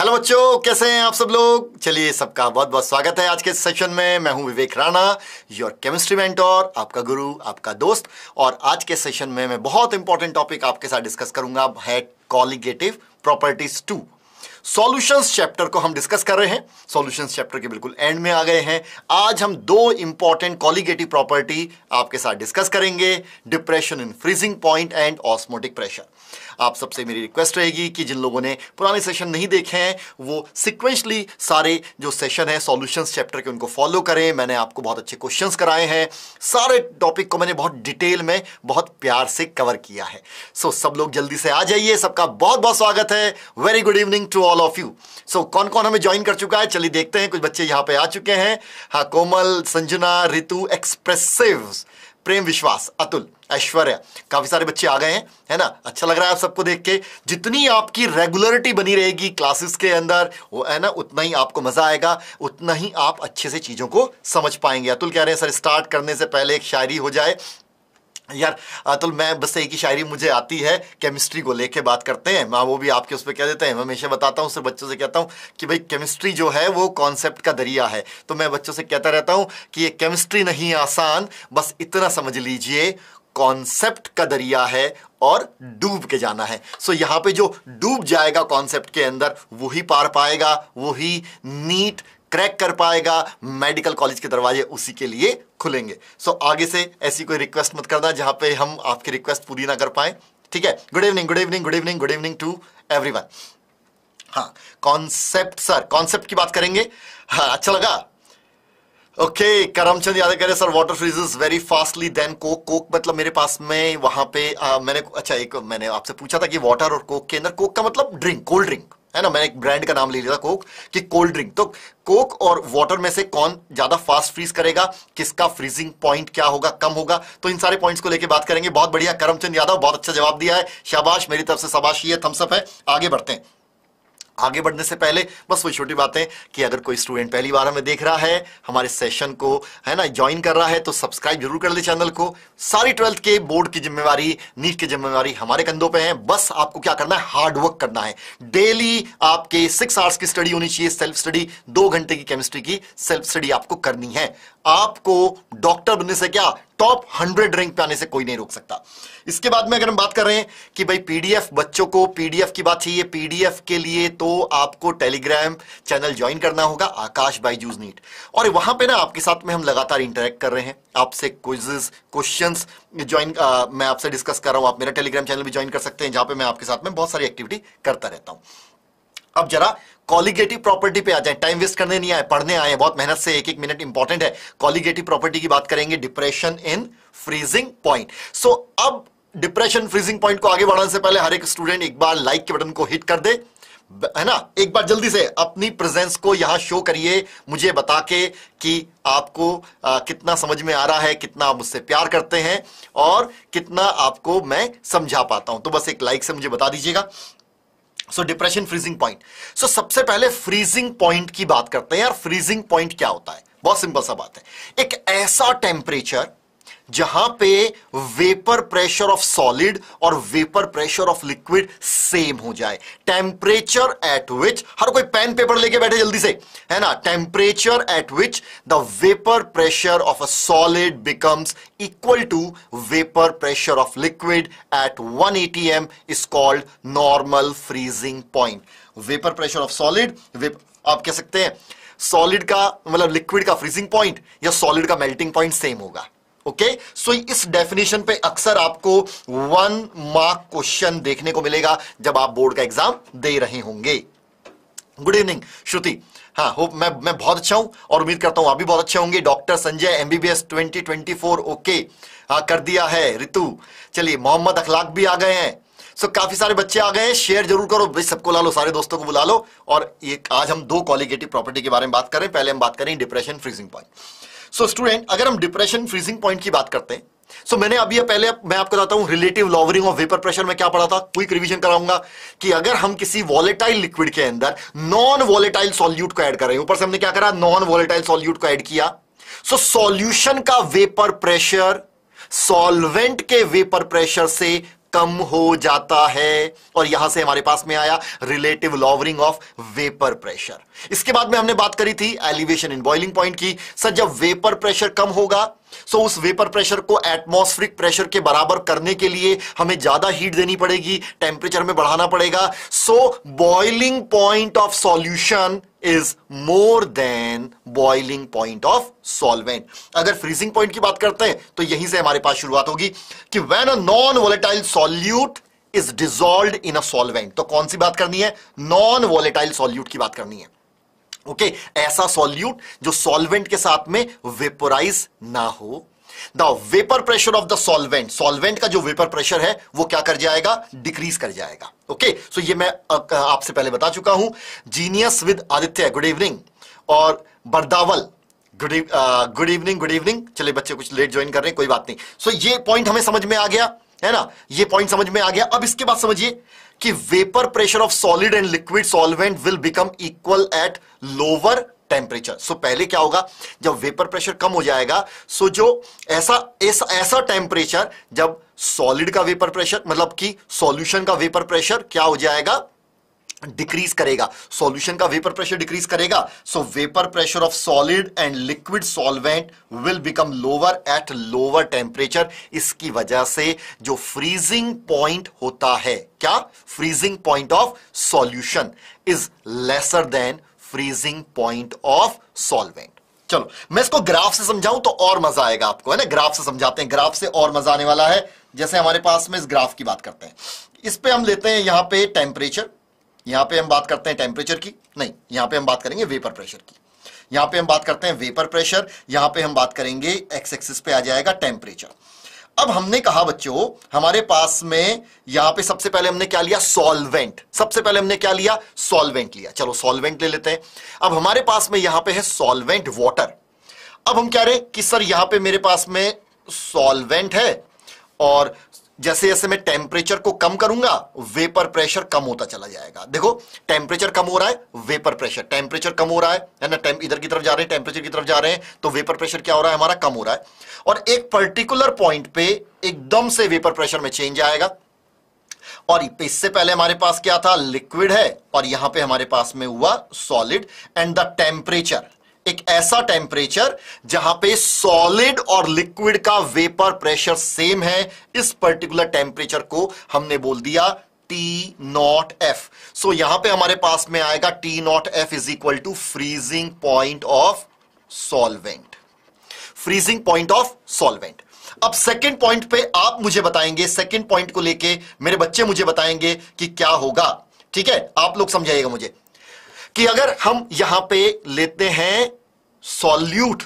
Hello बच्चों, कैसे हैं आप सब लोग। चलिए, सबका बहुत बहुत स्वागत है आज के इस सेशन में। मैं हूं Vivek Rana, your chemistry mentor, आपका गुरु, आपका दोस्त। और आज के सेशन में मैं बहुत इंपॉर्टेंट टॉपिक आपके साथ डिस्कस करूंगा, है कॉलिगेटिव प्रॉपर्टीज 2। सॉल्यूशंस चैप्टर को हम डिस्कस कर रहे हैं, सॉल्यूशंस चैप्टर के बिल्कुल एंड में आ गए हैं। आज हम दो इंपॉर्टेंट कॉलिगेटिव प्रॉपर्टी आपके साथ डिस्कस करेंगे, depression in freezing point and osmotic pressure. आप सबसे मेरी रिक्वेस्ट रहेगी कि जिन लोगों ने पुराने सेशन नहीं देखे हैं वो सिक्वेंशली सारे जो सेशन है सॉल्यूशंस चैप्टर के उनको फॉलो करें। मैंने आपको बहुत अच्छे क्वेश्चंस कराए हैं, सारे टॉपिक को मैंने बहुत डिटेल में बहुत प्यार से कवर किया है। सो सब लोग जल्दी से आ जाइए, सबका बहुत बहुत स्वागत है। Very good evening to all of you. So कौन कौन हमें ज्वाइन कर चुका है, चलिए देखते हैं। कुछ बच्चे यहाँ पे आ चुके हैं। हाँ, कोमल, संजना, रितु, एक्सप्रेसिव, प्रेम, विश्वास, अतुल, ऐश्वर्या, काफी सारे बच्चे आ गए हैं, है ना। अच्छा लग रहा है आप सबको देख के। जितनी आपकी रेगुलरिटी बनी रहेगी क्लासेस के अंदर, वो है ना, उतना ही आपको मजा आएगा, उतना ही आप अच्छे से चीजों को समझ पाएंगे। अतुल कह रहे हैं सर स्टार्ट करने से पहले एक शायरी हो जाए। यार अतुल, मैं बस एक ही शायरी मुझे आती है, केमिस्ट्री को लेके बात करते हैं। मैं वो भी आपके उस पर कह देते हैं। मैं हमेशा बताता हूँ, सिर्फ बच्चों से कहता हूँ कि भाई केमिस्ट्री जो है वो कॉन्सेप्ट का दरिया है। तो मैं बच्चों से कहता रहता हूँ कि ये केमिस्ट्री नहीं आसान, बस इतना समझ लीजिए कॉन्सेप्ट का दरिया है और डूब के जाना है। सो यहाँ पे जो डूब जाएगा कॉन्सेप्ट के अंदर वही पार पाएगा, वही नीट क्रैक कर पाएगा। मेडिकल कॉलेज के दरवाजे उसी के लिए खुलेंगे। सो आगे से ऐसी कोई रिक्वेस्ट मत करना जहाँ पे हम आपकी रिक्वेस्ट पूरी ना कर पाएं, ठीक है। Good evening, good evening, good evening, good evening to everyone. हाँ, कॉन्सेप्ट सर, कॉन्सेप्ट की बात करेंगे। हाँ, अच्छा लगा। ओके, करमचंद याद करें sir water freezes very fastly then coke. Coke मतलब मेरे पास में वहाँ पे मैंने अच्छा एक मैंने आपसे पूछा था कि वाटर और कोक के अंदर, कोक का मतलब ड्रिंक, कोल्ड ड्रिंक, है ना। मैंने एक ब्रांड का नाम ले लिया था कोक, कि कोल्ड ड्रिंक। तो कोक और वाटर में से कौन ज्यादा फास्ट फ्रीज करेगा, किसका फ्रीजिंग पॉइंट क्या होगा, कम होगा। तो इन सारे पॉइंट्स को लेके बात करेंगे। बहुत बढ़िया करमचंद यादव, बहुत अच्छा जवाब दिया है, शाबाश। मेरी तरफ से शाबाश, ये थम्स अप है। आगे बढ़ते हैं। आगे बढ़ने से पहले बस वो छोटी बातें कि अगर कोई स्टूडेंट पहली बार हमें देख रहा है, हमारे सेशन को, है ना, ज्वाइन कर रहा है, तो सब्सक्राइब जरूर कर ले चैनल को। सारी 12th के बोर्ड की जिम्मेवारी, नीट की जिम्मेवारी हमारे कंधों पे है। बस आपको क्या करना है, हार्डवर्क करना है। डेली आपके 6 आवर्स की स्टडी होनी चाहिए, सेल्फ स्टडी। 2 घंटे की केमिस्ट्री की सेल्फ स्टडी आपको करनी है। आपको डॉक्टर बनने से क्या, टॉप 100 रैंक पे आने से कोई नहीं रोक सकता। इसके बाद में अगर हम बात कर रहे हैं कि भाई पीडीएफ, बच्चों को पीडीएफ की बात चाहिए। पीडीएफ के लिए तो आपको टेलीग्राम चैनल ज्वाइन करना होगा, आकाश बायजूज नीट। और वहां पे ना आपके साथ में हम लगातार इंटरेक्ट कर रहे हैं, आपसे क्विज़ेस, क्वेश्चंस ज्वाइन मैं आपसे डिस्कस कर रहा हूं। आप मेरा टेलीग्राम चैनल भी ज्वाइन कर सकते हैं, जहां पे मैं आपके साथ में बहुत सारी एक्टिविटी करता रहता हूं। अब जरा कॉलिगेटिव प्रॉपर्टी पे आ जाए, टाइम वेस्ट करने नहीं आए, पढ़ने आए हैं बहुत मेहनत से। एक एक मिनट इंपॉर्टेंट है। कॉलिगेटिव प्रॉपर्टी की बात करेंगे, depression in freezing point. So अब डिप्रेशन फ्रीजिंग पॉइंट को आगे बढ़ाने से पहले हर एक स्टूडेंट एक बार लाइक के बटन को हिट कर दे, है ना। एक बार जल्दी से अपनी प्रेजेंस को यहां शो करिए, मुझे बता के कि आपको कितना समझ में आ रहा है, कितना आप मुझसे प्यार करते हैं और कितना आपको मैं समझा पाता हूं। तो बस एक लाइक से मुझे बता दीजिएगा। So depression freezing point. So सबसे पहले फ्रीजिंग पॉइंट की बात करते हैं। यार फ्रीजिंग पॉइंट क्या होता है, बहुत सिंपल सा बात है। एक ऐसा टेम्परेचर जहां पे वेपर प्रेशर ऑफ सॉलिड और vapour pressure of liquid same हो जाए। टेम्परेचर एट विच, हर कोई पेन पेपर लेके बैठे जल्दी से, है ना। Temperature at which the vapour pressure of a solid becomes equal to vapour pressure of liquid at 1 atm is called normal freezing point. Vapour pressure of solid, आप कह सकते हैं सॉलिड का मतलब लिक्विड का फ्रीजिंग पॉइंट या solid का melting point same होगा। ओके, सो इस डेफिनेशन पे अक्सर आपको 1 मार्क क्वेश्चन देखने को मिलेगा जब आप बोर्ड का एग्जाम दे रहे होंगे। Good evening Shruti. हाँ, होप मैं बहुत अच्छा हूं और उम्मीद करता हूं आप भी बहुत अच्छे होंगे। डॉक्टर संजय एमबीबीएस 2024 ओके, हाँ कर दिया है रितु। चलिए, मोहम्मद अखलाक भी आ गए हैं। सो काफी सारे बच्चे आ गए हैं, शेयर जरूर करो भाई, सबको ला लो, सारे दोस्तों को बुला लो। और एक आज हम 2 कॉलिगेटिव प्रॉपर्टी के बारे में बात करें। पहले हम बात करें depression freezing point. So student, अगर हम डिप्रेशन फ्रीजिंग पॉइंट की बात करते हैं, सो मैंने अभी पहले मैं आपको बताता हूं relative lowering of vapour pressure में क्या पढ़ा था। क्विक रिवीजन कराऊंगा कि अगर हम किसी वॉलेटाइल लिक्विड के अंदर नॉन वॉलेटाइल सॉल्यूट को ऐड कर रहे हैं, ऊपर से हमने क्या करा, नॉन वॉलेटाइल सॉल्यूट को ऐड किया। सो सॉल्यूशन का वेपर प्रेशर सॉल्वेंट के वेपर प्रेशर से कम हो जाता है। और यहां से हमारे पास में आया relative lowering of vapour pressure. इसके बाद में हमने बात करी थी एलिवेशन इन बॉइलिंग पॉइंट की। सर जब वेपर प्रेशर कम होगा सो उस वेपर प्रेशर को एटमॉस्फेरिक प्रेशर के बराबर करने के लिए हमें ज्यादा हीट देनी पड़ेगी, टेम्परेचर में बढ़ाना पड़ेगा। So boiling point of solution is more than boiling point of solvent. अगर फ्रीजिंग पॉइंट की बात करते हैं तो यहीं से हमारे पास शुरुआत होगी कि when a non volatile solute is dissolved in a solvent. तो कौन सी बात करनी है? नॉन वोलेटाइल सॉल्यूट की बात करनी है। ओके ऐसा सॉल्यूट जो सॉल्वेंट के साथ में वेपोराइज ना हो। The vapour pressure of the solvent, solvent का जो वेपर प्रेशर है वो क्या कर जाएगा? डिक्रीज कर जाएगा। ओके सो ये मैं आपसे पहले बता चुका हूं। Genius with Aditya good evening और बर्दावल गुड इवनिंग। चले बच्चे कुछ लेट ज्वाइन कर रहे हैं, कोई बात नहीं। सो ये पॉइंट हमें समझ में आ गया है ना, ये पॉइंट समझ में आ गया। अब इसके बाद समझिए कि vapour pressure of solid and liquid solvent will become equal at lower temperature. So पहले क्या होगा? जब वेपर प्रेशर कम हो जाएगा सो जो ऐसा टेम्परेचर जब सॉलिड का वेपर प्रेशर मतलब कि सॉल्यूशन का वेपर प्रेशर क्या हो जाएगा? डिक्रीज करेगा। सॉल्यूशन का वेपर प्रेशर डिक्रीज करेगा। So vapour pressure of solid and liquid solvent will become lower at lower temperature. इसकी वजह से जो फ्रीजिंग पॉइंट होता है, क्या freezing point of solution is lesser than freezing point of solvent. चलो मैं इसको ग्राफ से समझाऊं तो और मजा आएगा आपको, है ना। ग्राफ से समझाते हैं, ग्राफ से और मजा आने वाला है। जैसे हमारे पास में इस ग्राफ की बात करते हैं, इस पे हम लेते हैं यहां पे टेम्परेचर, यहां पे हम बात करते हैं टेम्परेचर की नहीं, यहां पे हम बात करेंगे वेपर प्रेशर की। यहां पे हम बात करते हैं वेपर प्रेशर, यहां पे हम बात करेंगे एक्स एक्सिस पे आ जाएगा टेम्परेचर। अब हमने कहा बच्चों हमारे पास में यहां पे सबसे पहले हमने क्या लिया? सॉल्वेंट। सबसे पहले हमने क्या लिया? सॉल्वेंट लिया। चलो सॉल्वेंट ले लेते हैं। अब हमारे पास में यहां पे है सॉल्वेंट वाटर। अब हम क्या रहे कि सर यहां पे मेरे पास में सॉल्वेंट है और जैसे जैसे मैं टेम्परेचर को कम करूंगा वेपर प्रेशर कम होता चला जाएगा। देखो टेम्परेचर कम हो रहा है, वेपर प्रेशर, टेम्परेचर कम हो रहा है ना, इधर की तरफ जा रहे हैं, टेम्परेचर की तरफ जा रहे हैं, तो वेपर प्रेशर क्या हो रहा है हमारा? कम हो रहा है। और एक पर्टिकुलर पॉइंट पे एकदम से वेपर प्रेशर में चेंज आएगा। और इससे पहले हमारे पास क्या था? लिक्विड है और यहां पर हमारे पास में हुआ सॉलिड। एंड द टेम्परेचर, एक ऐसा टेम्परेचर जहां पे सॉलिड और लिक्विड का वेपर प्रेशर सेम है, इस पर्टिकुलर टेम्परेचर को हमने बोल दिया टी नॉट एफ। सो यहां पे हमारे पास में आएगा T not F is equal to freezing point of solvent, freezing point of solvent. अब सेकेंड पॉइंट पे आप मुझे बताएंगे, सेकेंड पॉइंट को लेके मेरे बच्चे मुझे बताएंगे कि क्या होगा। ठीक है आप लोग समझाइएगा मुझे कि अगर हम यहां पे लेते हैं सॉल्यूट,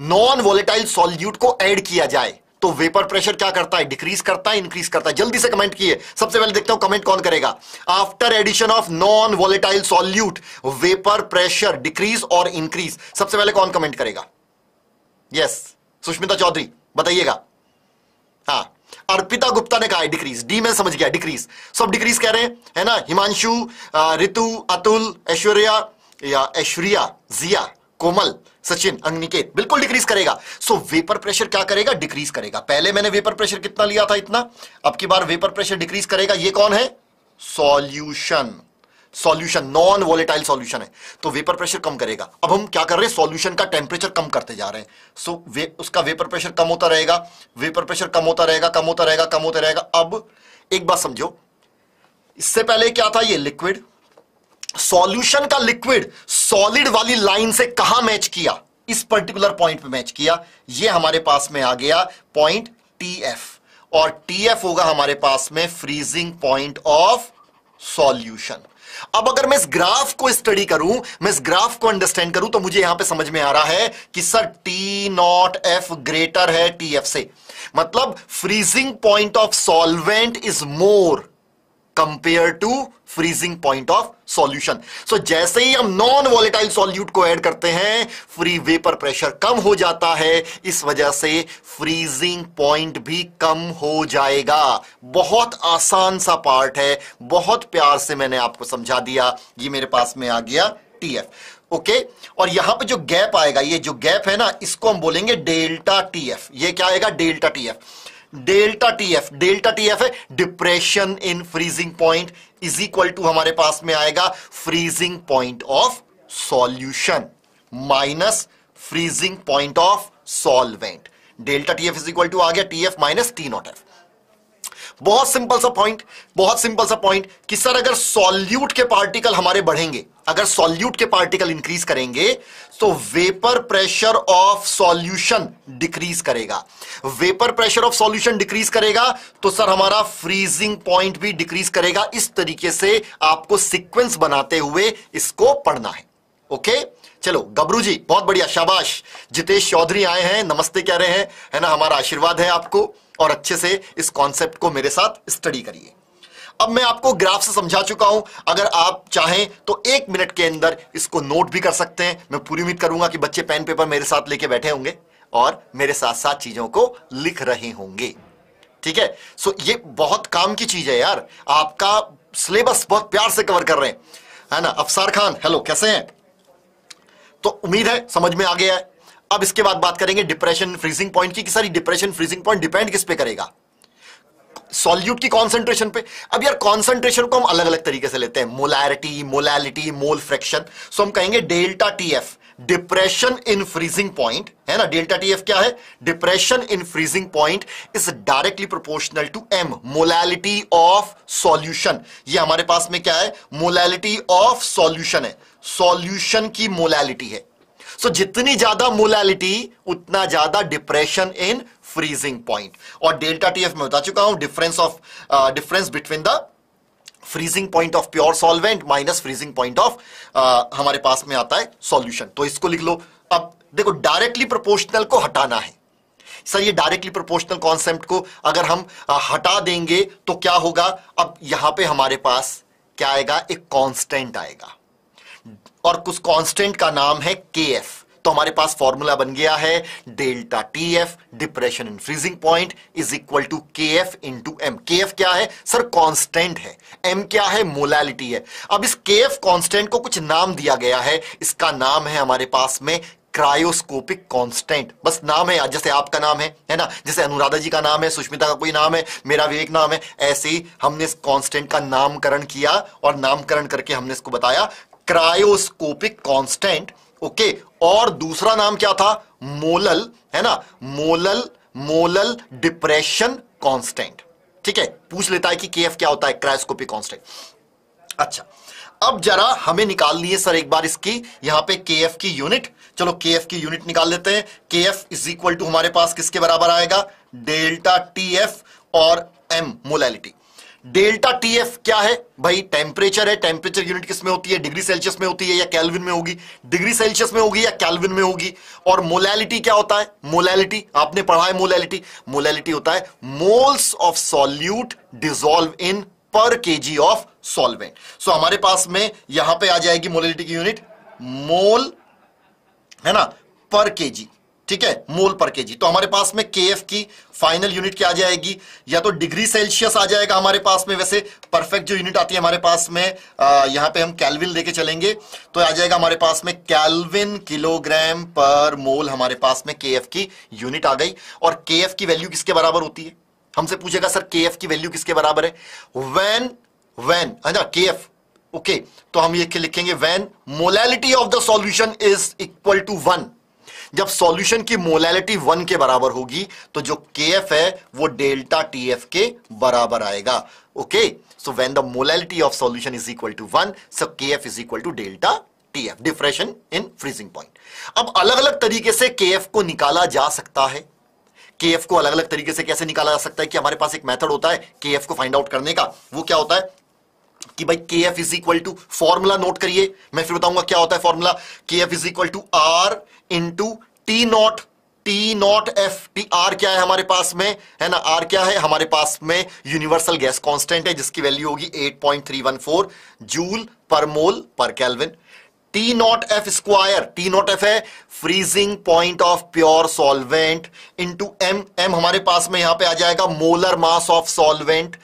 नॉन वोलेटाइल सॉल्यूट को ऐड किया जाए तो वेपर प्रेशर क्या करता है? डिक्रीज करता है, इंक्रीज करता है? जल्दी से कमेंट किए। सबसे पहले देखता हूं कमेंट कौन करेगा। After addition of non volatile solute vapour pressure decrease और इंक्रीज, सबसे पहले कौन कमेंट करेगा? यस सुष्मिता चौधरी बताइएगा। हाँ अर्पिता गुप्ता ने कहा है डिक्रीज, डी में समझ गया डिक्रीज, सब डिक्रीज कह रहे हैं है ना। हिमांशु, रितु, अतुल, ऐश्वर्या या ऐश्वर्या, जिया, कोमल, सचिन, अंगनिकेत, बिल्कुल डिक्रीज करेगा। सो वेपर प्रेशर क्या करेगा? डिक्रीज करेगा। पहले मैंने वेपर प्रेशर कितना लिया था इतना, अब की बार वेपर प्रेशर डिक्रीज करेगा। ये कौन है? Solution, solution non volatile solution है तो वेपर प्रेशर कम करेगा। अब हम क्या कर रहे हैं? सॉल्यूशन का टेम्परेचर कम करते जा रहे हैं। सो उसका वेपर प्रेशर कम होता रहेगा, वेपर प्रेशर कम होता रहेगा, कम होता रहेगा, कम होता रहेगा। अब एक बात समझो, इससे पहले क्या था? ये लिक्विड, सॉल्यूशन का लिक्विड सॉलिड वाली लाइन से कहां मैच किया? इस पर्टिकुलर पॉइंट पे मैच किया। ये हमारे पास में आ गया पॉइंट टीएफ और टीएफ होगा हमारे पास में फ्रीजिंग पॉइंट ऑफ सॉल्यूशन। अब अगर मैं इस ग्राफ को स्टडी करूं, मैं इस ग्राफ को अंडरस्टैंड करूं तो मुझे यहां पे समझ में आ रहा है कि sir T not F greater है टी एफ से, मतलब freezing point of solvent is more compare to freezing point of solution. So जैसे ही हम नॉन वोलेटाइल सॉल्यूट को ऐड करते हैं फ्री वेपर प्रेशर कम हो जाता है, इस वजह से फ्रीजिंग पॉइंट भी कम हो जाएगा। बहुत आसान सा पार्ट है, बहुत प्यार से मैंने आपको समझा दिया। ये मेरे पास में आ गया टीएफ। ओके और यहां पे जो गैप आएगा, ये जो गैप है ना, इसको हम बोलेंगे डेल्टा टीएफ। ये क्या आएगा? Delta TF. डेल्टा टीएफ है depression in freezing point is equal to हमारे पास में आएगा freezing point of solution minus freezing point of solvent. Delta TF is equal to आ गया TF minus T not F. बहुत सिंपल सा point कि सर अगर सॉल्यूट के पार्टिकल हमारे बढ़ेंगे, अगर सॉल्यूट के पार्टिकल इंक्रीज करेंगे तो vapour pressure of solution decrease करेगा। Vapour pressure of solution decrease करेगा तो सर हमारा फ्रीजिंग पॉइंट भी डिक्रीज करेगा। इस तरीके से आपको सीक्वेंस बनाते हुए इसको पढ़ना है। ओके चलो गबरू जी बहुत बढ़िया शाबाश। जितेश चौधरी आए हैं, नमस्ते कह रहे हैं, है ना, हमारा आशीर्वाद है आपको। और अच्छे से इस कॉन्सेप्ट को मेरे साथ स्टडी करिए। अब मैं आपको ग्राफ से समझा चुका हूं, अगर आप चाहें तो 1 मिनट के अंदर इसको नोट भी कर सकते हैं। मैं पूरी उम्मीद करूंगा कि बच्चे पेन पेपर मेरे साथ लेके बैठे होंगे और मेरे साथ साथ चीजों को लिख रहे होंगे। ठीक है, सो ये बहुत काम की चीज है यार, आपका सिलेबस बहुत प्यार से कवर कर रहे हैं, है ना। अफसार खान हेलो कैसे हैं, तो उम्मीद है समझ में आ गया है। अब इसके बाद बात करेंगे डिप्रेशन फ्रीजिंग पॉइंट की कि सारी डिप्रेशन फ्रीजिंग पॉइंट डिपेंड किस पे करेगा, सॉल्यूट की कंसंट्रेशन पे। अब यार कंसंट्रेशन को हम अलग अलग तरीके से लेते हैं, molarity, molality, mole fraction. So हम कहेंगे delta TF depression in freezing point, है ना। डेल्टा टीएफ क्या है, depression in freezing point is directly proportional to M molality of solution. ये हमारे पास में क्या है, मोलैलिटी ऑफ सॉल्यूशन है, सॉल्यूशन की मोलैलिटी है। So, जितनी ज्यादा मोलैलिटी उतना ज्यादा डिप्रेशन इन फ्रीजिंग पॉइंट। और डेल्टा टीएफ में बता चुका हूं difference between the freezing point of pure solvent minus freezing point of हमारे पास में आता है सॉल्यूशन। तो इसको लिख लो। अब देखो डायरेक्टली प्रोपोर्शनल को हटाना है सर, ये डायरेक्टली प्रोपोर्शनल कॉन्सेप्ट को अगर हम हटा देंगे तो क्या होगा। अब यहां पर हमारे पास क्या आएगा, एक कॉन्स्टेंट आएगा और कुछ कांस्टेंट का नाम है KF। तो हमारे पास फॉर्मूला बन गया है delta TF depression in freezing point is equal to KF into M। KF क्या है सर, कांस्टेंट है। M क्या है, मोलैलिटी है। अब इस KF कांस्टेंट को कुछ नाम दिया गया है, इसका नाम है हमारे पास में क्रायोस्कोपिक कांस्टेंट। बस नाम है, जैसे आपका नाम है ना, जैसे अनुराधा जी का नाम है, सुष्मिता का कोई नाम है, मेरा विवेक नाम है, ऐसे ही हमने इस कांस्टेंट का नामकरण किया और नामकरण करके हमने इसको बताया क्रायोस्कोपिक कांस्टेंट। ओके, और दूसरा नाम क्या था, मोलल, है ना, मोलल डिप्रेशन कांस्टेंट। ठीक है, पूछ लेता है कि केएफ क्या होता है, क्रायोस्कोपिक कांस्टेंट। अच्छा, अब जरा हमें निकालनी है सर एक बार इसकी, यहां पे केएफ की यूनिट। चलो केएफ की यूनिट निकाल लेते हैं। केएफ इज इक्वल टू हमारे पास किसके बराबर आएगा, डेल्टा टीएफ और एम मोलैलिटी। डेल्टा टीएफ क्या है भाई, टेम्परेचर है। टेम्परेचर यूनिट किसमें होती है, डिग्री सेल्सियस में होती है या केल्विन में होगी, डिग्री सेल्सियस में होगी या केल्विन में होगी। और मोलैलिटी क्या होता है, मोलैलिटी आपने पढ़ा है, मोलैलिटी होता है moles of solute dissolve in per KG of solvent. सो हमारे पास में यहां पे आ जाएगी मोलैलिटी की यूनिट मोल, है ना, पर केजी। ठीक है, मोल पर केजी। तो हमारे पास में केएफ की फाइनल यूनिट क्या आ जाएगी, या तो डिग्री सेल्सियस आ जाएगा हमारे पास में, वैसे परफेक्ट जो यूनिट आती है हमारे पास में, यहां पे हम केल्विन लेके चलेंगे तो आ जाएगा हमारे पास में केल्विन किलोग्राम पर मोल। हमारे पास में केएफ की यूनिट आ गई। और केएफ की वैल्यू किसके बराबर होती है, हमसे पूछेगा सर केएफ की वैल्यू किसके बराबर है, व्हेन है ना केएफ। ओके, तो हम ये लिखेंगे when molality of the solution is equal to 1। जब सॉल्यूशन की मोलैलिटी 1 के बराबर होगी तो जो केएफ है वो डेल्टा टीएफ के बराबर आएगा। Okay, so when the molality of solution is equal to 1 so KF is equal to delta TF depression in freezing point. अब अलग अलग तरीके से केएफ को निकाला जा सकता है। केएफ को अलग अलग तरीके से कैसे निकाला जा सकता है, कि हमारे पास एक मेथड होता है केएफ को फाइंड आउट करने का। वो क्या होता है कि भाई KF is equal to, formula note करिए, मैं फिर बताऊंगा क्या होता है formula. KF is equal to R into T naught F। R क्या है हमारे पास में, है ना, R क्या है हमारे पास में, यूनिवर्सल गैस कांस्टेंट है जिसकी वैल्यू होगी 8.314 joule per mole per kelvin. T naught F square, T naught F है freezing point of pure solvent into M। M हमारे पास में यहां पे आ जाएगा molar mass of solvent,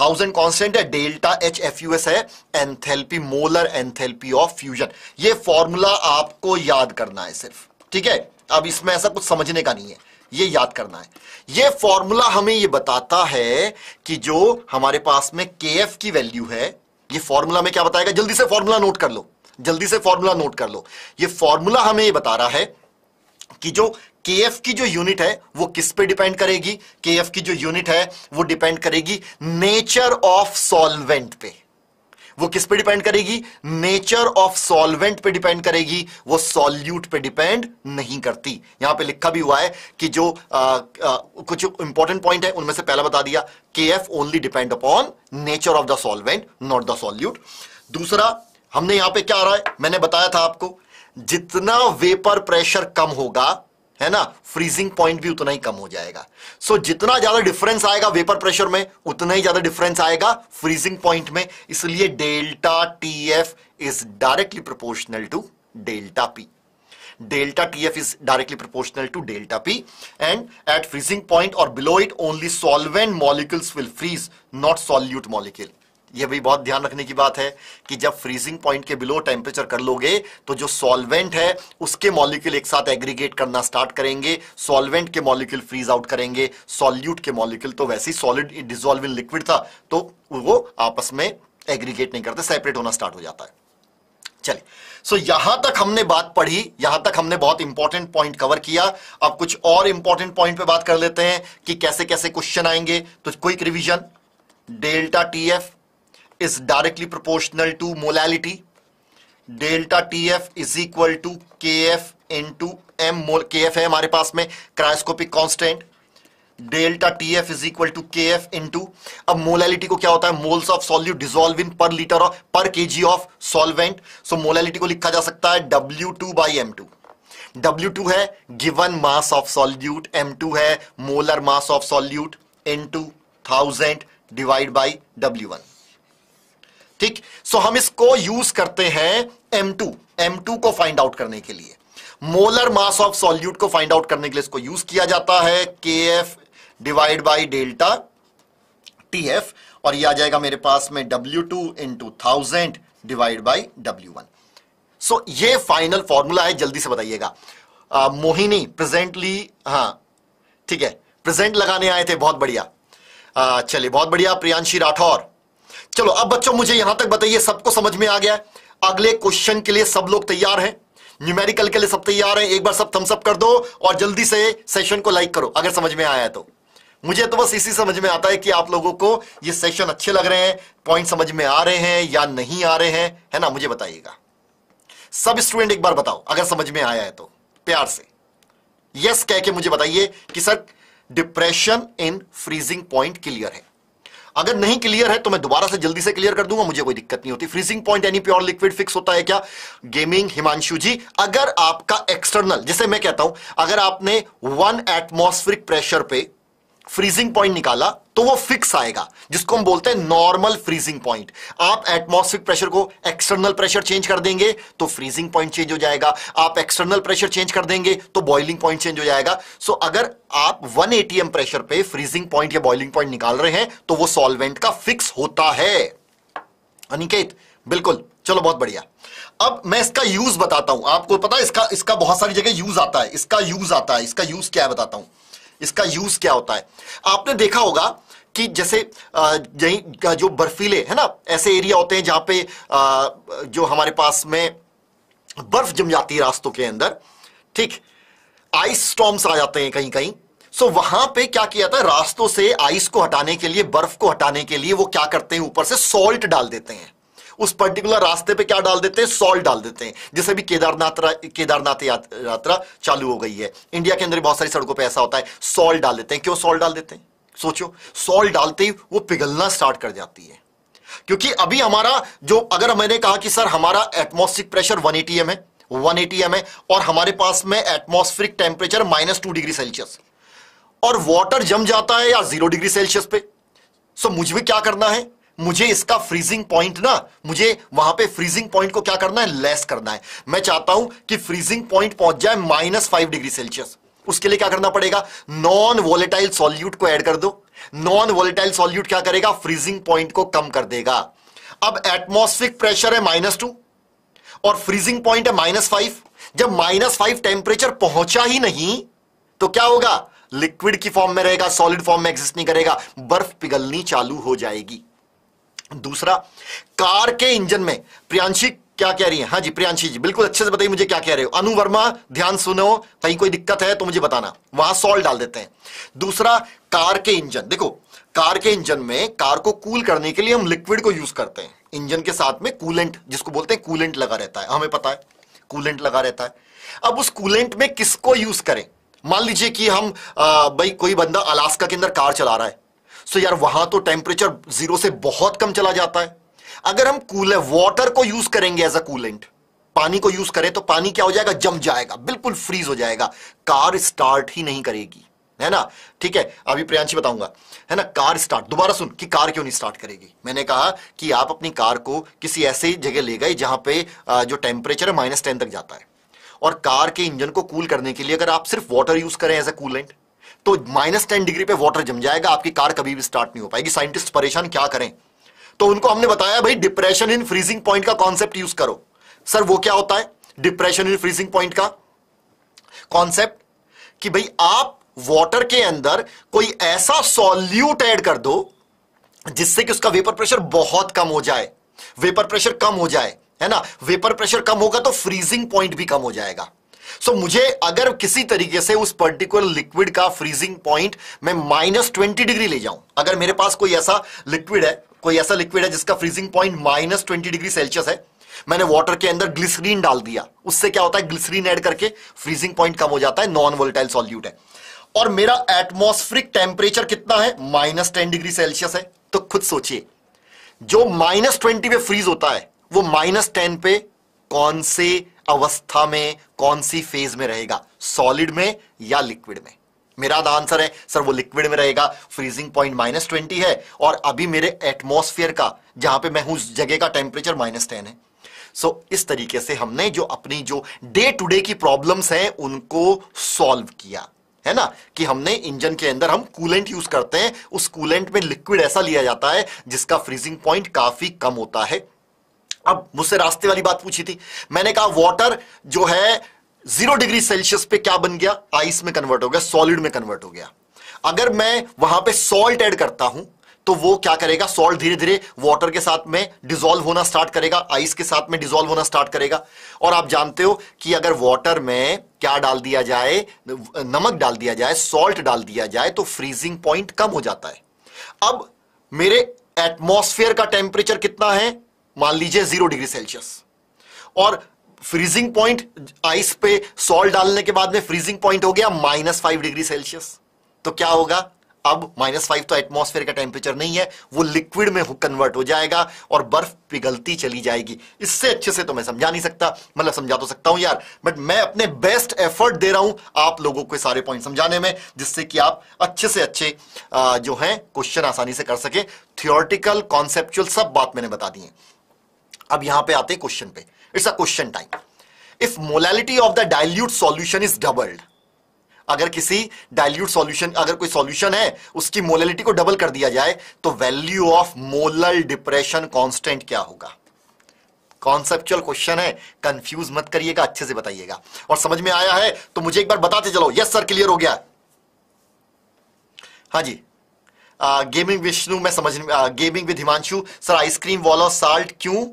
thousand constant है। डेल्टा H FUS है enthalpy, molar enthalpy of fusion. ये फॉर्मूला आपको याद करना है सिर्फ, ठीक है। अब इसमें ऐसा कुछ समझने का नहीं है, ये याद करना है। ये फॉर्मूला हमें ये बताता है कि जो हमारे पास में KF की वैल्यू है, ये फॉर्मूला में क्या बताएगा, जल्दी से फॉर्मूला नोट कर लो, जल्दी से फॉर्मूला नोट कर लो। ये फॉर्मूला हमें ये बता रहा है कि जो KF की जो यूनिट है वो किस पे डिपेंड करेगी, KF की जो यूनिट है वो डिपेंड करेगी नेचर ऑफ सॉल्वेंट पे। वो किस पे डिपेंड करेगी, नेचर ऑफ सॉल्वेंट पे डिपेंड करेगी, वो सॉल्यूट पे डिपेंड नहीं करती। यहां पे लिखा भी हुआ है कि जो कुछ इंपॉर्टेंट पॉइंट है उनमें से पहला बता दिया, KF only depend upon nature of the solvent not the solute. दूसरा हमने यहां पे क्या आ रहा है, मैंने बताया था आपको, जितना वेपर प्रेशर कम होगा है ना, फ्रीजिंग पॉइंट भी उतना ही कम हो जाएगा। सो जितना ज्यादा डिफरेंस आएगा वेपर प्रेशर में, उतना ही ज्यादा डिफरेंस आएगा फ्रीजिंग पॉइंट में। इसलिए delta TF is directly proportional to delta P। Delta TF is directly proportional to delta P and at freezing point और below it only solvent molecules will freeze not solute molecule. यह भी बहुत ध्यान रखने की बात है कि जब फ्रीजिंग पॉइंट के बिलो टेम्परेचर कर लोगे तो जो सॉल्वेंट है उसके मॉलिक्यूल एक साथ एग्रीगेट करना स्टार्ट करेंगे, सॉल्वेंट के मॉलिक्यूल फ्रीज आउट करेंगे, सॉल्यूट के मॉलिक्यूल तो वैसे ही सॉलिड डिसॉल्व इन लिक्विड था तो वो आपस में एग्रीगेट नहीं करते, सेपरेट होना स्टार्ट हो जाता है। चलिए, सो यहां तक हमने बात पढ़ी, यहां तक हमने बहुत इंपॉर्टेंट पॉइंट कवर किया। अब कुछ और इंपॉर्टेंट पॉइंट पे बात कर लेते हैं कि कैसे कैसे क्वेश्चन आएंगे। तो quick revision, delta TF is directly proportional to molality, delta TF is equal to KF into M mol, KF है हमारे पास में cryoscopic constant, delta TF is equal to KF into, अब मोलैलिटी को क्या होता है, moles of solute dissolve in per litre of per kg of solvent. So molality को लिखा जा सकता है W2/m2। W2 है given mass of solute, M2 है molar mass of solute, into 1000 divide by W1। ठीक, सो हम इसको यूज करते हैं M2 को फाइंड आउट करने के लिए, मोलर मास ऑफ सॉल्यूट को फाइंड आउट करने के लिए इसको यूज किया जाता है, KF divide by delta TF और ये आ जाएगा मेरे पास में W2 into 1000 divide by W1। सो ये फाइनल फॉर्मूला है, जल्दी से बताइएगा। मोहिनी प्रेजेंटली, हाँ ठीक है, प्रेजेंट लगाने आए थे, बहुत बढ़िया। चलिए बहुत बढ़िया, प्रियांशी राठौर। चलो अब बच्चों मुझे यहां तक बताइए सबको समझ में आ गया है? अगले क्वेश्चन के लिए सब लोग तैयार हैं, न्यूमेरिकल के लिए सब तैयार हैं? एक बार सब थम्स अप कर दो और जल्दी से सेशन को लाइक करो अगर समझ में आया है तो। मुझे तो बस इसी समझ में आता है कि आप लोगों को ये सेशन अच्छे लग रहे हैं, पॉइंट समझ में आ रहे हैं या नहीं आ रहे हैं, है ना, मुझे बताइएगा। सब स्टूडेंट एक बार बताओ अगर समझ में आया है तो, प्यार से यस कह के मुझे बताइए कि sir depression in freezing point clear है। अगर नहीं क्लियर है तो मैं दोबारा से जल्दी से क्लियर कर दूंगा, मुझे कोई दिक्कत नहीं होती। फ्रीजिंग पॉइंट यानी प्योर लिक्विड फिक्स होता है क्या? गेमिंग हिमांशु जी, अगर आपका एक्सटर्नल, जैसे मैं कहता हूं अगर आपने 1 एटमॉस्फेरिक प्रेशर पे फ्रीजिंग पॉइंट निकाला तो वो फिक्स आएगा, जिसको हम बोलते हैं नॉर्मल फ्रीजिंग पॉइंट। आप एटमॉस्फेरिक प्रेशर को एक्सटर्नल प्रेशर चेंज कर देंगे तो फ्रीजिंग पॉइंट चेंज हो जाएगा, आप एक्सटर्नल प्रेशर चेंज कर देंगे तो बॉइलिंग पॉइंट चेंज हो जाएगा। सो अगर आप 1 एटीएम प्रेशर पे फ्रीजिंग पॉइंट या बॉइलिंग पॉइंट निकाल रहे हैं तो वो सॉल्वेंट का फिक्स होता है। अनिकेत बिल्कुल, चलो बहुत बढ़िया। अब मैं इसका यूज बताता हूं आपको, पता है इसका बहुत सारी जगह यूज आता है, इसका यूज क्या है बताता हूं, इसका यूज क्या होता है। आपने देखा होगा कि जैसे जो बर्फीले है ना ऐसे एरिया होते हैं जहां पे जो हमारे पास में बर्फ जम जाती है रास्तों के अंदर, ठीक, आइस स्टॉर्म्स आ जाते हैं कहीं कहीं। सो वहां पे क्या किया जाता है, रास्तों से आइस को हटाने के लिए, बर्फ को हटाने के लिए वो क्या करते हैं, ऊपर से सॉल्ट डाल देते हैं। उस पर्टिकुलर रास्ते पे क्या डाल देते हैं, सॉल्ट डाल देते हैं। जैसे भी केदारनाथ यात्रा चालू हो गई है इंडिया के अंदर, बहुत सारी सड़कों पे ऐसा होता है, सॉल्ट डाल देते हैं। क्यों सॉल्ट डाल देते हैं सोचो, सॉल्ट डालते ही वो पिघलना स्टार्ट कर जाती है, क्योंकि अभी हमारा जो, अगर मैंने कहा कि सर हमारा एटमॉस्फेरिक प्रेशर 1 atm है, 1 atm है और हमारे पास में एटमॉस्फेरिक टेम्परेचर -2 डिग्री सेल्सियस और वाटर जम जाता है या 0 डिग्री सेल्सियस पे। सो मुझे क्या करना है, मुझे इसका फ्रीजिंग पॉइंट ना, मुझे वहां पे फ्रीजिंग पॉइंट को क्या करना है, लेस करना है। मैं चाहता हूं कि फ्रीजिंग पॉइंट पहुंच जाए -5 डिग्री सेल्सियस। उसके लिए क्या करना पड़ेगा, नॉन वोलेटाइल सॉल्यूट को ऐड कर दो। नॉन वोलेटाइल सॉल्यूट क्या करेगा, फ्रीजिंग पॉइंट को कम कर देगा। अब एटमॉस्फेरिक प्रेशर है -2 और फ्रीजिंग पॉइंट है -5। जब -5 टेम्परेचर पहुंचा ही नहीं तो क्या होगा, लिक्विड की फॉर्म में रहेगा, सॉलिड फॉर्म में एग्जिस्ट नहीं करेगा, बर्फ पिघलनी चालू हो जाएगी। दूसरा, कार के इंजन में, प्रियांशी क्या कह रही है? हाँ जी प्रियांशी जी, बिल्कुल अच्छे से बताइए मुझे क्या कह रहे हो। अनु वर्मा ध्यान सुनो, कहीं कोई दिक्कत है तो मुझे बताना, वहां सॉल्ट डाल देते हैं। दूसरा, कार के इंजन, देखो कार के इंजन में कार को कूल करने के लिए हम लिक्विड को यूज करते हैं, इंजन के साथ में कूलेंट, जिसको बोलते हैं कूलेंट लगा रहता है, हमें पता है कूलेंट लगा रहता है। अब उस कूलेंट में किसको यूज करें? मान लीजिए कि हम भाई कोई बंदा अलास्का के अंदर कार चला रहा है, सो यार वहां तो टेम्परेचर 0 से बहुत कम चला जाता है। अगर हम कूलर वाटर को यूज करेंगे एज अ कूलेंट, पानी को यूज करें, तो पानी क्या हो जाएगा? जम जाएगा, बिल्कुल फ्रीज हो जाएगा, कार स्टार्ट ही नहीं करेगी, है ना। ठीक है, अभी प्रियांशी बताऊंगा, है ना। कार स्टार्ट, दोबारा सुन कि कार क्यों नहीं स्टार्ट करेगी। मैंने कहा कि आप अपनी कार को किसी ऐसी जगह ले गए जहां पे जो टेम्परेचर है -10 तक जाता है, और कार के इंजन को कूल करने के लिए अगर आप सिर्फ वाटर यूज करें एज अ कूलेंट, तो -10 डिग्री पे वाटर जम जाएगा, आपकी कार कभी भी स्टार्ट नहीं हो पाएगी। साइंटिस्ट परेशान, क्या करें? तो उनको हमने बताया भाई डिप्रेशन इन फ्रीजिंग पॉइंट का कॉन्सेप्ट यूज करो। सर वो क्या होता है डिप्रेशन इन फ्रीजिंग पॉइंट का कॉन्सेप्ट? कि भाई आप वाटर के अंदर कोई ऐसा सॉल्यूट ऐड कर दो जिससे कि उसका वेपर प्रेशर बहुत कम हो जाए, वेपर प्रेशर कम हो जाए, है ना। वेपर प्रेशर कम होगा तो फ्रीजिंग पॉइंट भी कम हो जाएगा। सो मुझे अगर किसी तरीके से उस पर्टिकुलर लिक्विड का फ्रीजिंग पॉइंट मैं -20 डिग्री ले जाऊं, अगर मेरे पास कोई ऐसा लिक्विड है, कोई ऐसा लिक्विड है जिसका फ्रीजिंग पॉइंट -20 डिग्री सेल्सियस है, मैंने वाटर के अंदर ग्लिसरीन डाल दिया, उससे क्या होता है? ग्लिसरीन ऐड करके फ्रीजिंग पॉइंट कम हो जाता है, नॉन वोलेटाइल सॉल्यूट है। और मेरा एटमॉस्फेरिक टेम्परेचर कितना है? -10 डिग्री सेल्सियस है। तो खुद सोचिए, जो -20 पे फ्रीज होता है वो -10 पे कौन से अवस्था में, कौन सी फेज में रहेगा? सॉलिड में या लिक्विड में? मेरा आंसर है सर वो लिक्विड में रहेगा, फ्रीजिंग पॉइंट -20 है, और अभी मेरे एटमॉस्फेयर का, जहां पे मैं हूं, उस जगह का टेम्परेचर -10 है। सो इस तरीके से हमने जो अपनी जो डे टू डे की प्रॉब्लम्स हैं उनको सॉल्व किया, है ना। कि हमने इंजन के अंदर हम कूलेंट यूज करते हैं, उस कूलेंट में लिक्विड ऐसा लिया जाता है जिसका फ्रीजिंग पॉइंट काफी कम होता है। अब मुझसे रास्ते वाली बात पूछी थी, मैंने कहा वाटर जो है 0 डिग्री सेल्सियस पे क्या बन गया? आइस में कन्वर्ट हो गया, सॉलिड में कन्वर्ट हो गया। अगर मैं वहां पे सॉल्ट ऐड करता हूं तो वो क्या करेगा? सॉल्ट धीरे धीरे वाटर के साथ में डिसॉल्व होना स्टार्ट करेगा, आइस के साथ में डिसॉल्व होना स्टार्ट करेगा। और आप जानते हो कि अगर वाटर में क्या डाल दिया जाए, नमक डाल दिया जाए, सॉल्ट डाल दिया जाए, तो फ्रीजिंग पॉइंट कम हो जाता है। अब मेरे एटमॉस्फेयर का टेम्परेचर कितना है? मान लीजिए 0 डिग्री सेल्सियस, और फ्रीजिंग पॉइंट आइस पे सॉल्ट डालने के बाद में फ्रीजिंग पॉइंट हो गया -5 डिग्री सेल्सियस। तो क्या होगा अब? -5 तो एटमॉस्फेयर का टेम्परेचर नहीं है, वो लिक्विड में कन्वर्ट हो जाएगा और बर्फ पिघलती चली जाएगी। इससे अच्छे से तो मैं समझा नहीं सकता, मतलब समझा तो सकता हूं यार, बट मैं अपने बेस्ट एफर्ट दे रहा हूं आप लोगों को सारे पॉइंट समझाने में, जिससे कि आप अच्छे से अच्छे जो है क्वेश्चन आसानी से कर सके। थियोरटिकल, कॉन्सेप्चुअल, सब बात मैंने बता दी है। अब यहां पे आते हैं क्वेश्चन पे। It's a question time. If molality of the dilute solution is doubled, अगर किसी डाइल्यूट सॉल्यूशन, अगर कोई सॉल्यूशन है उसकी मोलैलिटी को डबल कर दिया जाए तो value of molar depression constant क्या होगा? कॉन्सेप्चुअल क्वेश्चन है, कंफ्यूज मत करिएगा, अच्छे से बताइएगा। और समझ में आया है तो मुझे एक बार बताते चलो। यस सर, क्लियर हो गया। हाँ जी, गेमिंग विष्णु, मैं समझ, gaming with Himanshu sir, ice cream वाला साल्ट क्यों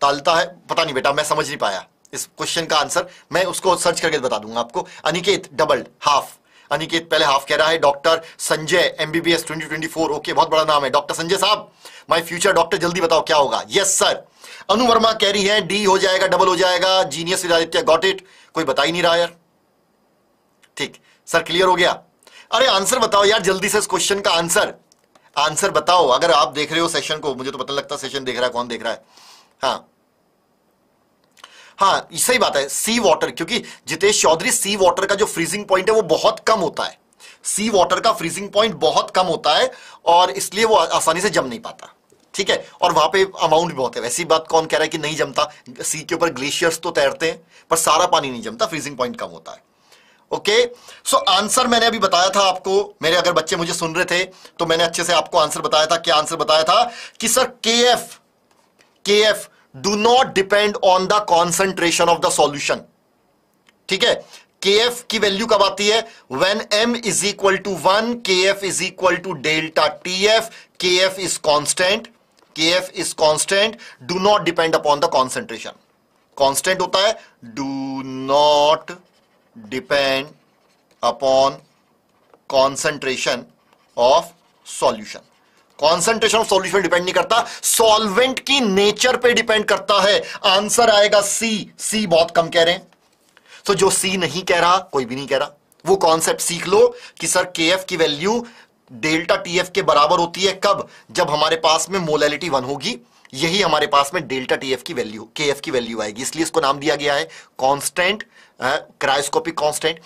तालता है? पता नहीं बेटा, मैं समझ नहीं पाया इस क्वेश्चन का आंसर, मैं उसको सर्च करके बता दूंगा आपको। अनिकेत, डबल हाफ, अनिकेत पहले हाफ कह रहा है। डॉक्टर संजय MBBS 2024, ओके, बहुत बड़ा नाम है डॉक्टर संजय साहब। माय फ्यूचर डॉक्टर, जल्दी बताओ क्या होगा। यस सर, अनु वर्मा कह रही है डी हो जाएगा, डबल हो जाएगा। Genius Vidyaditya, got it. कोई बता ही नहीं रहा यार। ठीक सर, क्लियर हो गया। अरे आंसर बताओ यार जल्दी से इस क्वेश्चन का आंसर बताओ। अगर आप देख रहे हो सेशन को, मुझे तो पता लगता है सेशन देख रहा है कौन देख रहा है। हाँ, सही बात है। सी वाटर, क्योंकि जितेश चौधरी, सी वाटर का जो फ्रीजिंग पॉइंट है वो बहुत कम होता है, सी वाटर का फ्रीजिंग पॉइंट बहुत कम होता है और इसलिए वो आसानी से जम नहीं पाता। ठीक है, और वहां पे अमाउंट भी बहुत है। वैसी बात कौन कह रहा है कि नहीं जमता? सी के ऊपर ग्लेशियर्स तो तैरते हैं पर सारा पानी नहीं जमता, फ्रीजिंग पॉइंट कम होता है। ओके, सो आंसर मैंने अभी बताया था आपको। मेरे अगर बच्चे मुझे सुन रहे थे तो मैंने अच्छे से आपको आंसर बताया था। क्या आंसर बताया था? कि sir K F do not depend on the concentration of the solution. ठीक है, KF की वैल्यू कब आती है? When m is equal to 1, KF is equal to delta TF, KF is constant, do not depend upon the concentration. Constant होता है, do not depend upon concentration of solution. Concentration of solution depend नहीं करता, solvent की nature पे depend करता है. Answer आएगा सी. सी बहुत कम कह रहे हैं, तो जो सी नहीं कह रहा कोई भी नहीं कह रहा, वो कॉन्सेप्ट सीख लो कि सर केएफ की वैल्यू डेल्टा टीएफ के बराबर होती है कब? जब हमारे पास में मोलैलिटी 1 होगी, यही हमारे पास में डेल्टा टीएफ की वैल्यू, केएफ की वैल्यू आएगी. इसलिए इसको नाम दिया गया है कॉन्स्टेंट, क्रायोस्कोपिक कॉन्स्टेंट.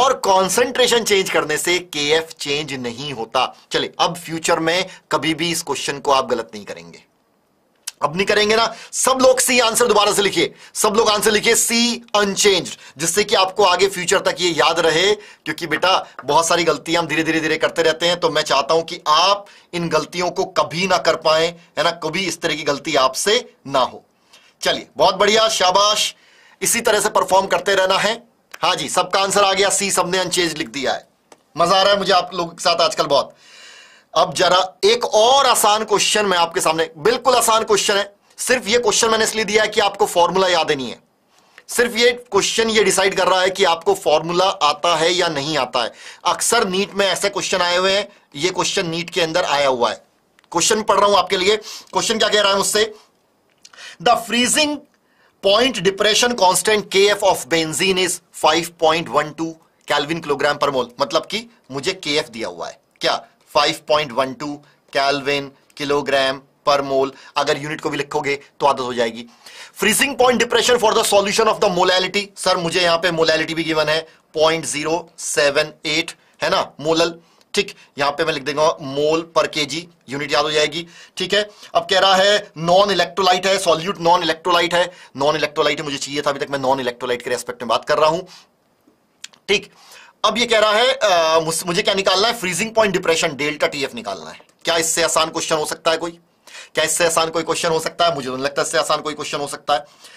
और कॉन्सेंट्रेशन चेंज करने से केएफ चेंज नहीं होता. चले, अब फ्यूचर में कभी भी इस क्वेश्चन को आप गलत नहीं करेंगे, अब नहीं करेंगे ना. सब लोग सी आंसर दोबारा से लिखिए, सब लोग आंसर लिखिए सी अनचेंज्ड, जिससे कि आपको आगे फ्यूचर तक ये याद रहे. क्योंकि बेटा बहुत सारी गलतियां हम धीरे धीरे करते रहते हैं, तो मैं चाहता हूं कि आप इन गलतियों को कभी ना कर पाए, है ना, कभी इस तरह की गलती आपसे ना हो. चलिए, बहुत बढ़िया, शाबाश, इसी तरह से परफॉर्म करते रहना है. हाँ जी, सबका आंसर आ गया सी, सबने अनचेंज लिख दिया है. मजा आ रहा है मुझे आप लोगों के साथ आजकल बहुत. अब जरा एक और आसान क्वेश्चन मैं आपके सामने, बिल्कुल आसान क्वेश्चन है. सिर्फ ये क्वेश्चन मैंने इसलिए दिया है कि आपको फॉर्मूला याद नहीं है, सिर्फ ये क्वेश्चन ये डिसाइड कर रहा है कि आपको फॉर्मूला आता है या नहीं आता है. अक्सर नीट में ऐसे क्वेश्चन आए हुए हैं, ये क्वेश्चन नीट के अंदर आया हुआ है. क्वेश्चन पढ़ रहा हूं आपके लिए, क्वेश्चन क्या कह रहा है मुझसे? The freezing point depression constant KF of benzene is 5.12 kelvin kilogram पर मोल. मतलब कि मुझे केएफ दिया हुआ है क्या? 5.12 केल्विन किलोग्राम पर मोल. अगर यूनिट को भी लिखोगे तो आदत हो जाएगी. Freezing point depression for the solution of the molality. Sir मुझे यहां पे मोलैलिटी भी गिवन है 0.078, है ना, मोलल. ठीक, यहां पे मैं लिख देगा मोल पर केजी, यूनिट याद हो जाएगी. ठीक है, अब कह रहा है नॉन इलेक्ट्रोलाइट है, सॉल्यूट नॉन इलेक्ट्रोलाइट है. नॉन इलेक्ट्रोलाइट मुझे चाहिए था, अभी तक मैं नॉन इलेक्ट्रोलाइट के रेस्पेक्ट में बात कर रहा हूं. ठीक, अब ये कह रहा है मुझे क्या निकालना है? Freezing point depression delta TF निकालना है. क्या इससे आसान क्वेश्चन हो सकता है कोई? क्या इससे आसान कोई क्वेश्चन हो सकता है? मुझे नहीं लगता इससे आसान कोई क्वेश्चन हो सकता है.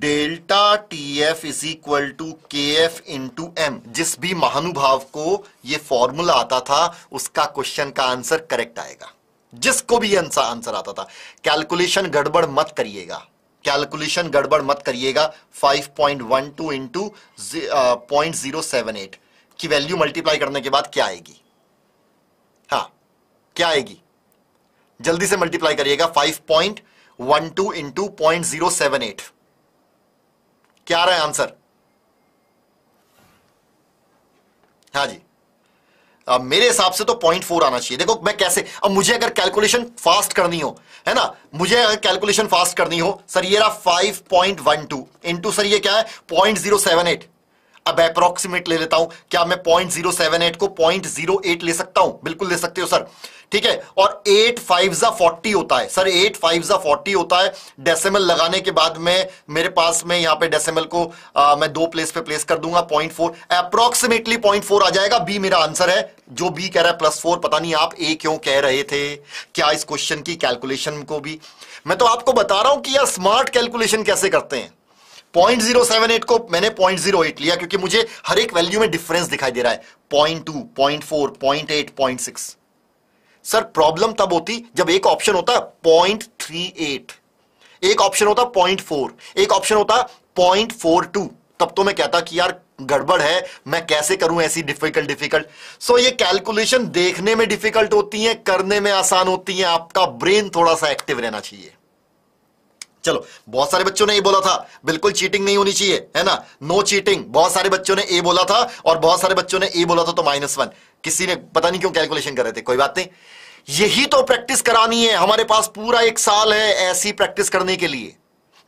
Delta TF is equal to KF into M. जिस भी महानुभाव को ये फॉर्मूला आता था उसका क्वेश्चन का आंसर करेक्ट आएगा, जिसको भी आंसर आता था. कैलकुलेशन गड़बड़ मत करिएगा, कैलकुलेशन गड़बड़ मत करिएगा. 5.12 इंटू 0.078 की वैल्यू मल्टीप्लाई करने के बाद क्या आएगी? हाँ, क्या आएगी? जल्दी से मल्टीप्लाई करिएगा. 5.12 इंटू 0.078, क्या आ रहा है आंसर? हाँ जी, अब मेरे हिसाब से तो 0.4 आना चाहिए. देखो मैं कैसे, अब मुझे अगर कैलकुलेशन फास्ट करनी हो, है ना, मुझे अगर कैलकुलेशन फास्ट करनी हो, सर ये रहा 5.12 इंटू सर ये क्या है 0.078. अब अप्रोक्सीमेट ले लेता हूं. क्या मैं 0.078 को 0.08 ले सकता हूं? बिल्कुल ले सकते हो सर. ठीक है, और 8 5 40 होता है सर, 8 5 40 होता है. डेसिमल लगाने के बाद में मेरे पास में यहां पे डेसिमल को मैं दो प्लेस पे प्लेस कर दूंगा. 0.4 अप्रोक्सीमेटली 0.4 आ जाएगा. बी मेरा आंसर है. जो बी कह रहा है +4, पता नहीं आप ए क्यों कह रहे थे क्या इस क्वेश्चन की कैलकुलेशन को भी? मैं तो आपको बता रहा हूं कि यार स्मार्ट कैलकुलेशन कैसे करते हैं. 0.078 को मैंने 0.08 लिया क्योंकि मुझे हर एक वैल्यू में डिफरेंस दिखाई दे रहा है. 0.2, 0.4, 0.8, 0.6. सर प्रॉब्लम तब होती जब एक ऑप्शन होता 0.38, एक ऑप्शन होता 0.4, एक ऑप्शन होता 0.42. तब तो मैं कहता कि यार गड़बड़ है, मैं कैसे करूं ऐसी डिफिकल्ट. सो ये कैलकुलेशन देखने में डिफिकल्ट होती है, करने में आसान होती है. आपका ब्रेन थोड़ा सा एक्टिव रहना चाहिए. चलो, बहुत सारे बच्चों ने ये बोला था बिल्कुल चीटिंग नहीं होनी चाहिए, है ना, नो चीटिंग. बहुत सारे बच्चों ने ए बोला था और बहुत सारे बच्चों ने ए बोला था, तो -1. किसी ने पता नहीं क्यों कैलकुलेशन कर रहे थे, कोई बात नहीं. यही तो प्रैक्टिस करानी है. हमारे पास पूरा एक साल है ऐसी प्रैक्टिस करने के लिए,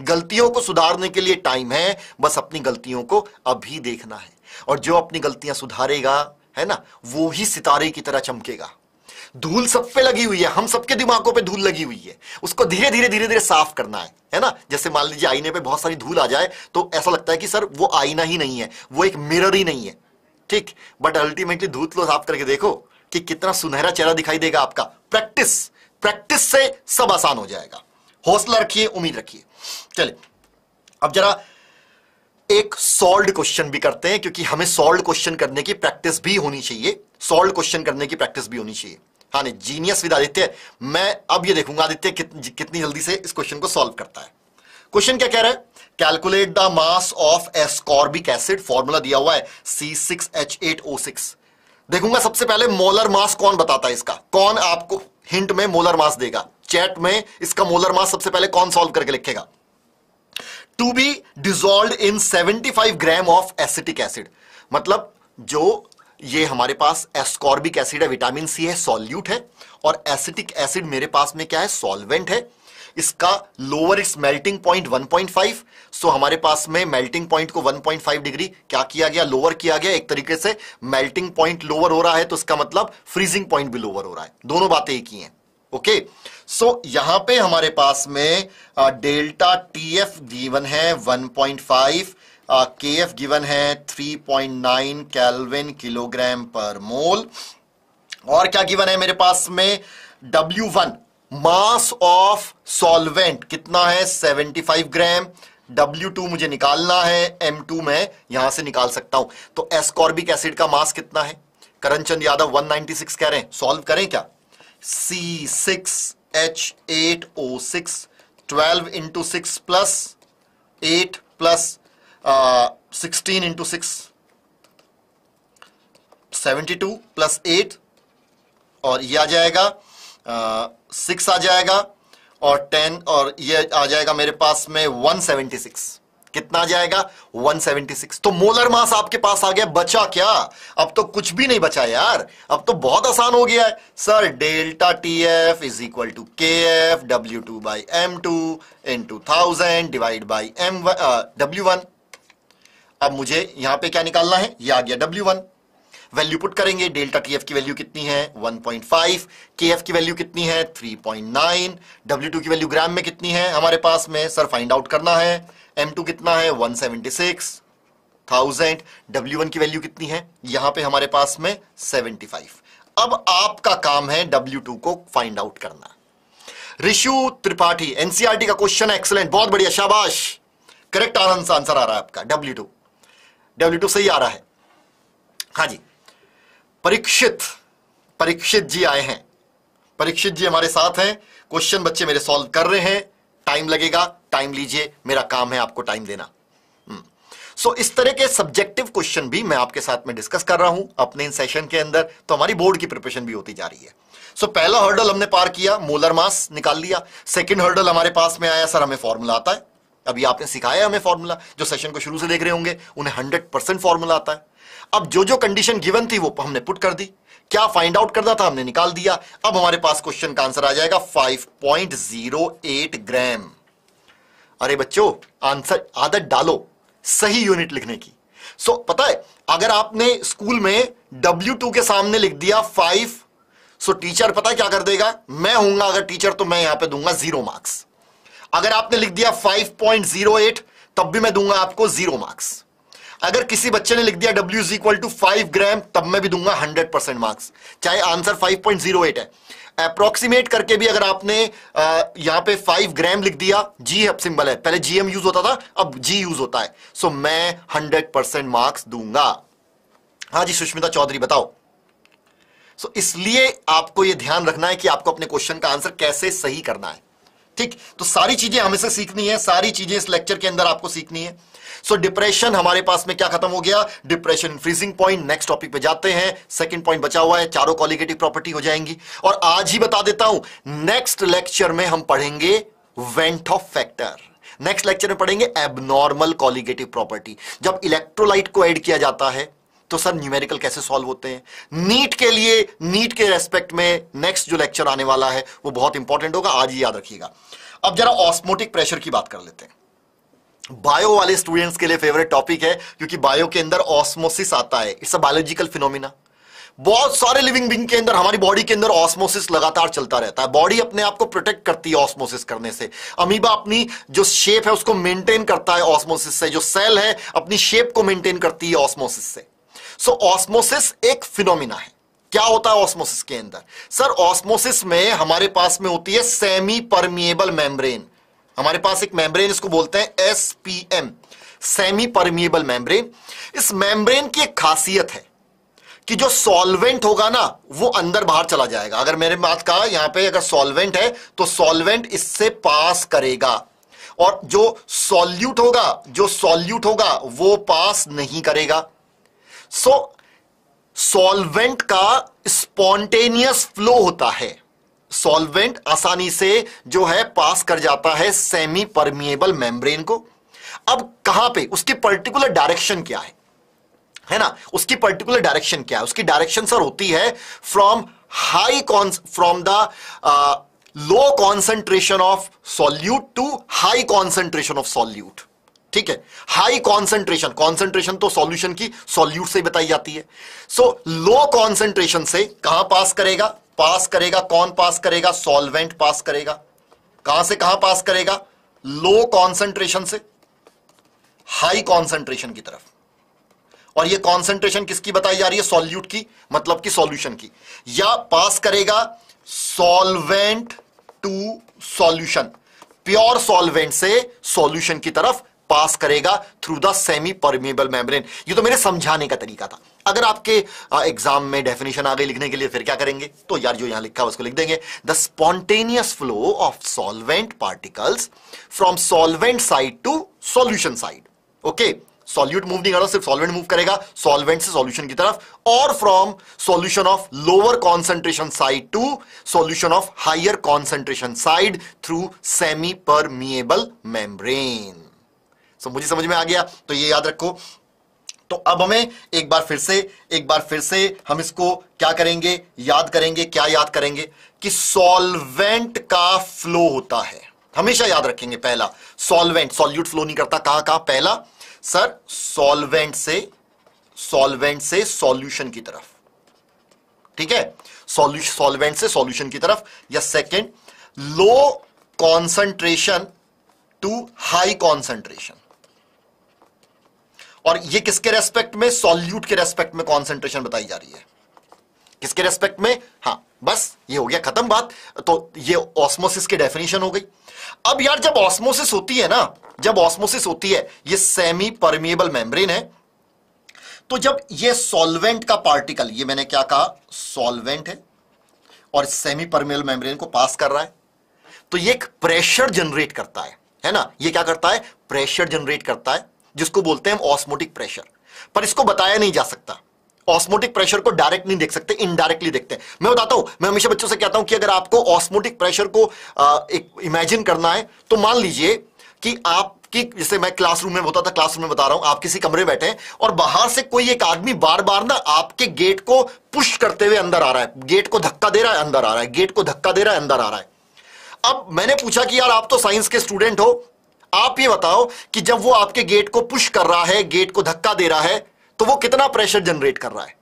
गलतियों को सुधारने के लिए टाइम है. बस अपनी गलतियों को अभी देखना है, और जो अपनी गलतियां सुधारेगा, है ना, वो ही सितारे की तरह चमकेगा. धूल सब पे लगी हुई है, हम सबके दिमागों पे धूल लगी हुई है, उसको धीरे धीरे साफ करना है, है ना. जैसे मान लीजिए आईने पे बहुत सारी धूल आ जाए तो ऐसा लगता है कि सर वो आईना ही नहीं है, वो एक मिरर ही नहीं है. ठीक, बट अल्टीमेटली धूल तो साफ करके देखो कि कितना सुनहरा चेहरा दिखाई देगा आपका. प्रैक्टिस, प्रैक्टिस से सब आसान हो जाएगा. हौसला रखिए, उम्मीद रखिए. चलिए, अब जरा ए एक सॉल्व्ड क्वेश्चन भी करते हैं, क्योंकि हमें सॉल्व्ड क्वेश्चन करने की प्रैक्टिस भी होनी चाहिए, सॉल्व्ड क्वेश्चन करने की प्रैक्टिस भी होनी चाहिए। हाँ नहीं, जीनियस विद आदित्य। मैं अब ये देखूंगा आदित्य कितनी जल्दी से इस क्वेश्चन को सॉल्व करता है। क्वेश्चन क्या कह रहा है? Calculate the mass of ascorbic acid, formula दिया हुआ है C6H8O6। देखूंगा सबसे पहले मोलर मास कौन बताता है इसका, कौन आपको हिंट में मोलर मास देगा? चैट में इसका मोलर मास सबसे पहले कौन सॉल्व करके लिखेगा? To be dissolved in 75 gram of acetic acid, मतलब जो ये हमारे पास एस्कॉर्बिक एसिड है, विटामिन सी है, सॉल्यूट है, और एसिटिक एसिड मेरे पास में क्या है? सॉल्वेंट है। इसका lower its melting point 1.5, so हमारे पास में मेल्टिंग पॉइंट को 1.5 डिग्री क्या किया गया? लोअर किया गया। एक तरीके से मेल्टिंग पॉइंट लोअर हो रहा है तो इसका मतलब फ्रीजिंग पॉइंट भी लोअर हो रहा है, दोनों बातें एक ही हैं। ओके, सो यहां पे हमारे पास में डेल्टा टी एफ गिवन है 1.5, के एफ गिवन है 3.9 केल्विन किलोग्राम पर मोल, और क्या गिवन है मेरे पास में? W1 मास ऑफ सॉल्वेंट कितना है? 75 ग्राम। W2 मुझे निकालना है, M2 मैं यहां से निकाल सकता हूं। तो एस्कॉर्बिक एसिड का मास कितना है? करनचंद यादव 196 कह रहे हैं, सॉल्व करें क्या? C6H8O6, 12 into 6 plus 8 plus 16 into 6 72 plus 8, और ये आ जाएगा 6 आ जाएगा और 10, और ये आ जाएगा मेरे पास में 176। कितना आ जाएगा? 176। तो मोलर मास आपके पास आ गया। बचा क्या? अब तो कुछ भी नहीं बचा यार, अब तो बहुत आसान हो गया है sir. Delta T F is equal to K F W two by M two in 2000 divide by W1। अब मुझे यहां पे क्या निकालना है? ये आ गया W1, वैल्यू पुट करेंगे। डेल्टा टी एफ की वैल्यू कितनी है? 1.5, के एफ की वैल्यू कितनी है? 3.9, W2 की वैल्यू ग्राम में कितनी है हमारे पास में? सर फाइंड आउट करना है। M2 कितना है? 176 1000, W1 की वैल्यू कितनी है यहां पे हमारे पास में? 75। अब आपका काम है W2 को फाइंड आउट करना। ऋषु त्रिपाठी एनसीईआरटी का क्वेश्चन है, एक्सेलेंट, बहुत बढ़िया, शाबाश। करेक्ट आंसर आ रहा है आपका W2 सही आ रहा है। हाँ जी, परीक्षित जी आए हैं, परीक्षित जी हमारे साथ हैं। क्वेश्चन बच्चे मेरे सॉल्व कर रहे हैं, टाइम लगेगा, टाइम लीजिए, मेरा काम है आपको टाइम देना। सो इस तरह के सब्जेक्टिव क्वेश्चन भी मैं आपके साथ में डिस्कस कर रहा हूं अपने इन सेशन के अंदर, तो हमारी बोर्ड की प्रिपरेशन भी होती जा रही है। सो पहला हर्डल हमने पार किया, मोलर मास निकाल लिया। सेकेंड हर्डल हमारे पास में आया, सर हमें फॉर्मूला आता है। अभी आपने सिखाया हमें फॉर्मूला, जो सेशन को शुरू से देख रहे होंगे उन्हें 100% फॉर्मूला आता है। अब जो कंडीशन गिवन थी वो हमने पुट कर दी, क्या फाइंड आउट करना था हमने निकाल दिया। अब हमारे पास क्वेश्चन का आंसर आ जाएगा 5.08 ग्राम। अरे बच्चों, आंसर आदत डालो सही यूनिट लिखने की। सो पता है, अगर आपने स्कूल में W2 के सामने लिख दिया 5, सो टीचर पता क्या कर देगा? मैं हूंगा अगर टीचर तो मैं यहां पे दूंगा 0 मार्क्स। अगर आपने लिख दिया 5.08 तब भी मैं दूंगा आपको 0 मार्क्स। अगर किसी बच्चे ने लिख दिया W is equal to 5 ग्राम तब मैं भी दूंगा 100% मार्क्स, चाहे आंसर 5.08 है। अप्रोक्सीमेट करके भी अगर आपने यहां पे 5 ग्राम लिख दिया, जी अब सिंबल है, पहले GM यूज होता था अब G यूज होता है, सो मैं 100% मार्क्स दूंगा। हाँ जी सुष्मिता चौधरी, बताओ। सो इसलिए आपको यह ध्यान रखना है कि आपको अपने क्वेश्चन का आंसर कैसे सही करना है, ठीक? तो सारी चीजें हमें से सीखनी है, सारी चीजें इस लेक्चर के अंदर आपको सीखनी है। सो डिप्रेशन हमारे पास में क्या खत्म हो गया? Depression, freezing point. Next topic पे जाते हैं, सेकंड पॉइंट बचा हुआ है, चारों कॉलिगेटिव प्रॉपर्टी हो जाएंगी। और आज ही बता देता हूं, नेक्स्ट लेक्चर में हम पढ़ेंगे van't Hoff factor, next lecture में पढ़ेंगे एबनॉर्मल कॉलिगेटिव प्रॉपर्टी। जब इलेक्ट्रोलाइट को ऐड किया जाता है तो सर न्यूमेरिकल कैसे सॉल्व होते हैं? नीट के लिए, नीट के रेस्पेक्ट में नेक्स्ट जो लेक्चर आने वाला है वो बहुत इंपॉर्टेंट होगा, आज ही याद रखिएगा। अब जरा ऑस्मोटिक प्रेशर की बात कर लेते हैं। बायो वाले स्टूडेंट्स के लिए फेवरेट टॉपिक है, क्योंकि बायो के अंदर ऑस्मोसिस आता है, इट्स अ बायोलॉजिकल फिनोमिना। बहुत सारे लिविंग बीइंग के अंदर, हमारी बॉडी के अंदर ऑस्मोसिस लगातार चलता रहता है, बॉडी अपने आप को प्रोटेक्ट करती है ऑस्मोसिस करने से। अमीबा अपनी जो शेप है उसको मेंटेन करता है ऑस्मोसिस से, जो सेल है अपनी शेप को मेंटेन करती है ऑस्मोसिस से। सो ऑस्मोसिस एक फिनोमिना है। क्या होता है ऑस्मोसिस के अंदर? सर ऑस्मोसिस में हमारे पास में होती है सेमी परमिएबल मेम्ब्रेन, हमारे पास एक मेम्ब्रेन, इसको बोलते हैं एसपीएम, सेमी परमिएबल मेम्ब्रेन। इस मेम्ब्रेन की एक खासियत है कि जो सॉल्वेंट होगा ना वो अंदर बाहर चला जाएगा। अगर मेरे बात कहा यहां पे अगर सॉल्वेंट है तो सॉल्वेंट इससे पास करेगा, और जो सॉल्यूट होगा वो पास नहीं करेगा। सो सॉल्वेंट का स्पॉन्टेनियस फ्लो होता है, सॉल्वेंट आसानी से जो है पास कर जाता है सेमी परमिएबल मेम्ब्रेन को। अब कहां पे उसकी पर्टिकुलर डायरेक्शन क्या है ना, उसकी पर्टिकुलर डायरेक्शन क्या है? उसकी डायरेक्शन सर होती है from the low concentration of solute to high concentration of solute. ठीक है, हाई कॉन्सेंट्रेशन तो सॉल्यूशन की सॉल्यूट से बताई जाती है। सो लो कॉन्सेंट्रेशन से कहां पास करेगा? पास करेगा कौन पास करेगा? सॉल्वेंट पास करेगा। कहां से कहां पास करेगा? लो कॉन्सेंट्रेशन से हाई कॉन्सेंट्रेशन की तरफ। और ये कॉन्सेंट्रेशन किसकी बताई जा रही है? सॉल्यूट की, मतलब कि सॉल्यूशन की। या पास करेगा solvent to solution, pure solvent से सॉल्यूशन की तरफ पास करेगा through the semi permeable membrane. ये तो मेरे समझाने का तरीका था। अगर आपके एग्जाम में डेफिनेशन आ गई लिखने के लिए फिर क्या करेंगे? तो यार जो यहां लिखा है उसको लिख देंगे, the spontaneous flow of solvent particles from solvent side to solution side. Okay, solute move नहीं कर रहा, सिर्फ सॉल्वेंट मूव करेगा सॉल्वेंट से सॉल्यूशन की तरफ, और from solution of lower concentration side to solution of higher concentration side through semi permeable membrane. So मुझे समझ में आ गया, तो ये याद रखो। तो अब हमें एक बार फिर से हम इसको क्या करेंगे? याद करेंगे। क्या याद करेंगे? कि सॉल्वेंट का फ्लो होता है, हमेशा याद रखेंगे। पहला सॉल्वेंट, सॉल्यूट फ्लो नहीं करता। कहां? पहला सर सॉल्वेंट से सॉल्यूशन की तरफ। ठीक है, सॉल्वेंट से सॉल्यूशन की तरफ। या second, low concentration to high concentration. और ये किसके रेस्पेक्ट में? सॉल्यूट के रेस्पेक्ट में कॉन्सेंट्रेशन बताई जा रही है। किसके रेस्पेक्ट में? हां, बस ये हो गया, खत्म बात। तो ये ऑस्मोसिस की डेफिनेशन हो गई। अब यार जब ऑस्मोसिस होती है, ये सेमी परमिएबल मेम्ब्रेन है, तो जब ये सॉल्वेंट का पार्टिकल, ये मैंने क्या कहा? सॉल्वेंट है और सेमी परमिएबल मेम्ब्रेन को पास कर रहा है, तो ये एक प्रेशर जनरेट करता है ना? ये क्या करता है? प्रेशर जनरेट करता है, जिसको बोलते हैं हम ऑस्मोटिक प्रेशर। पर इसको बताया नहीं जा सकता, ऑस्मोटिक प्रेशर को डायरेक्ट नहीं देख सकते, इनडायरेक्टली देखते हैं। मैं बताता हूं, मैं हमेशा बच्चों से कहता हूं कि अगर आपको ऑस्मोटिक प्रेशर को एक इमेजिन करना है, तो मान लीजिए कि आपकी, जैसे मैं क्लासरूम में होता था, क्लासरूम में बता रहा हूं, आप किसी कमरे बैठे हैं और बाहर से कोई एक आदमी बार बार ना आपके गेट को पुश करते हुए अंदर आ रहा है, गेट को धक्का दे रहा है, अंदर आ रहा है, गेट को धक्का दे रहा है, अंदर आ रहा है। अब मैंने पूछा कि यार आप तो साइंस के स्टूडेंट हो, आप ये बताओ कि जब वो आपके गेट को पुश कर रहा है, गेट को धक्का दे रहा है, तो वो कितना प्रेशर जनरेट कर रहा है?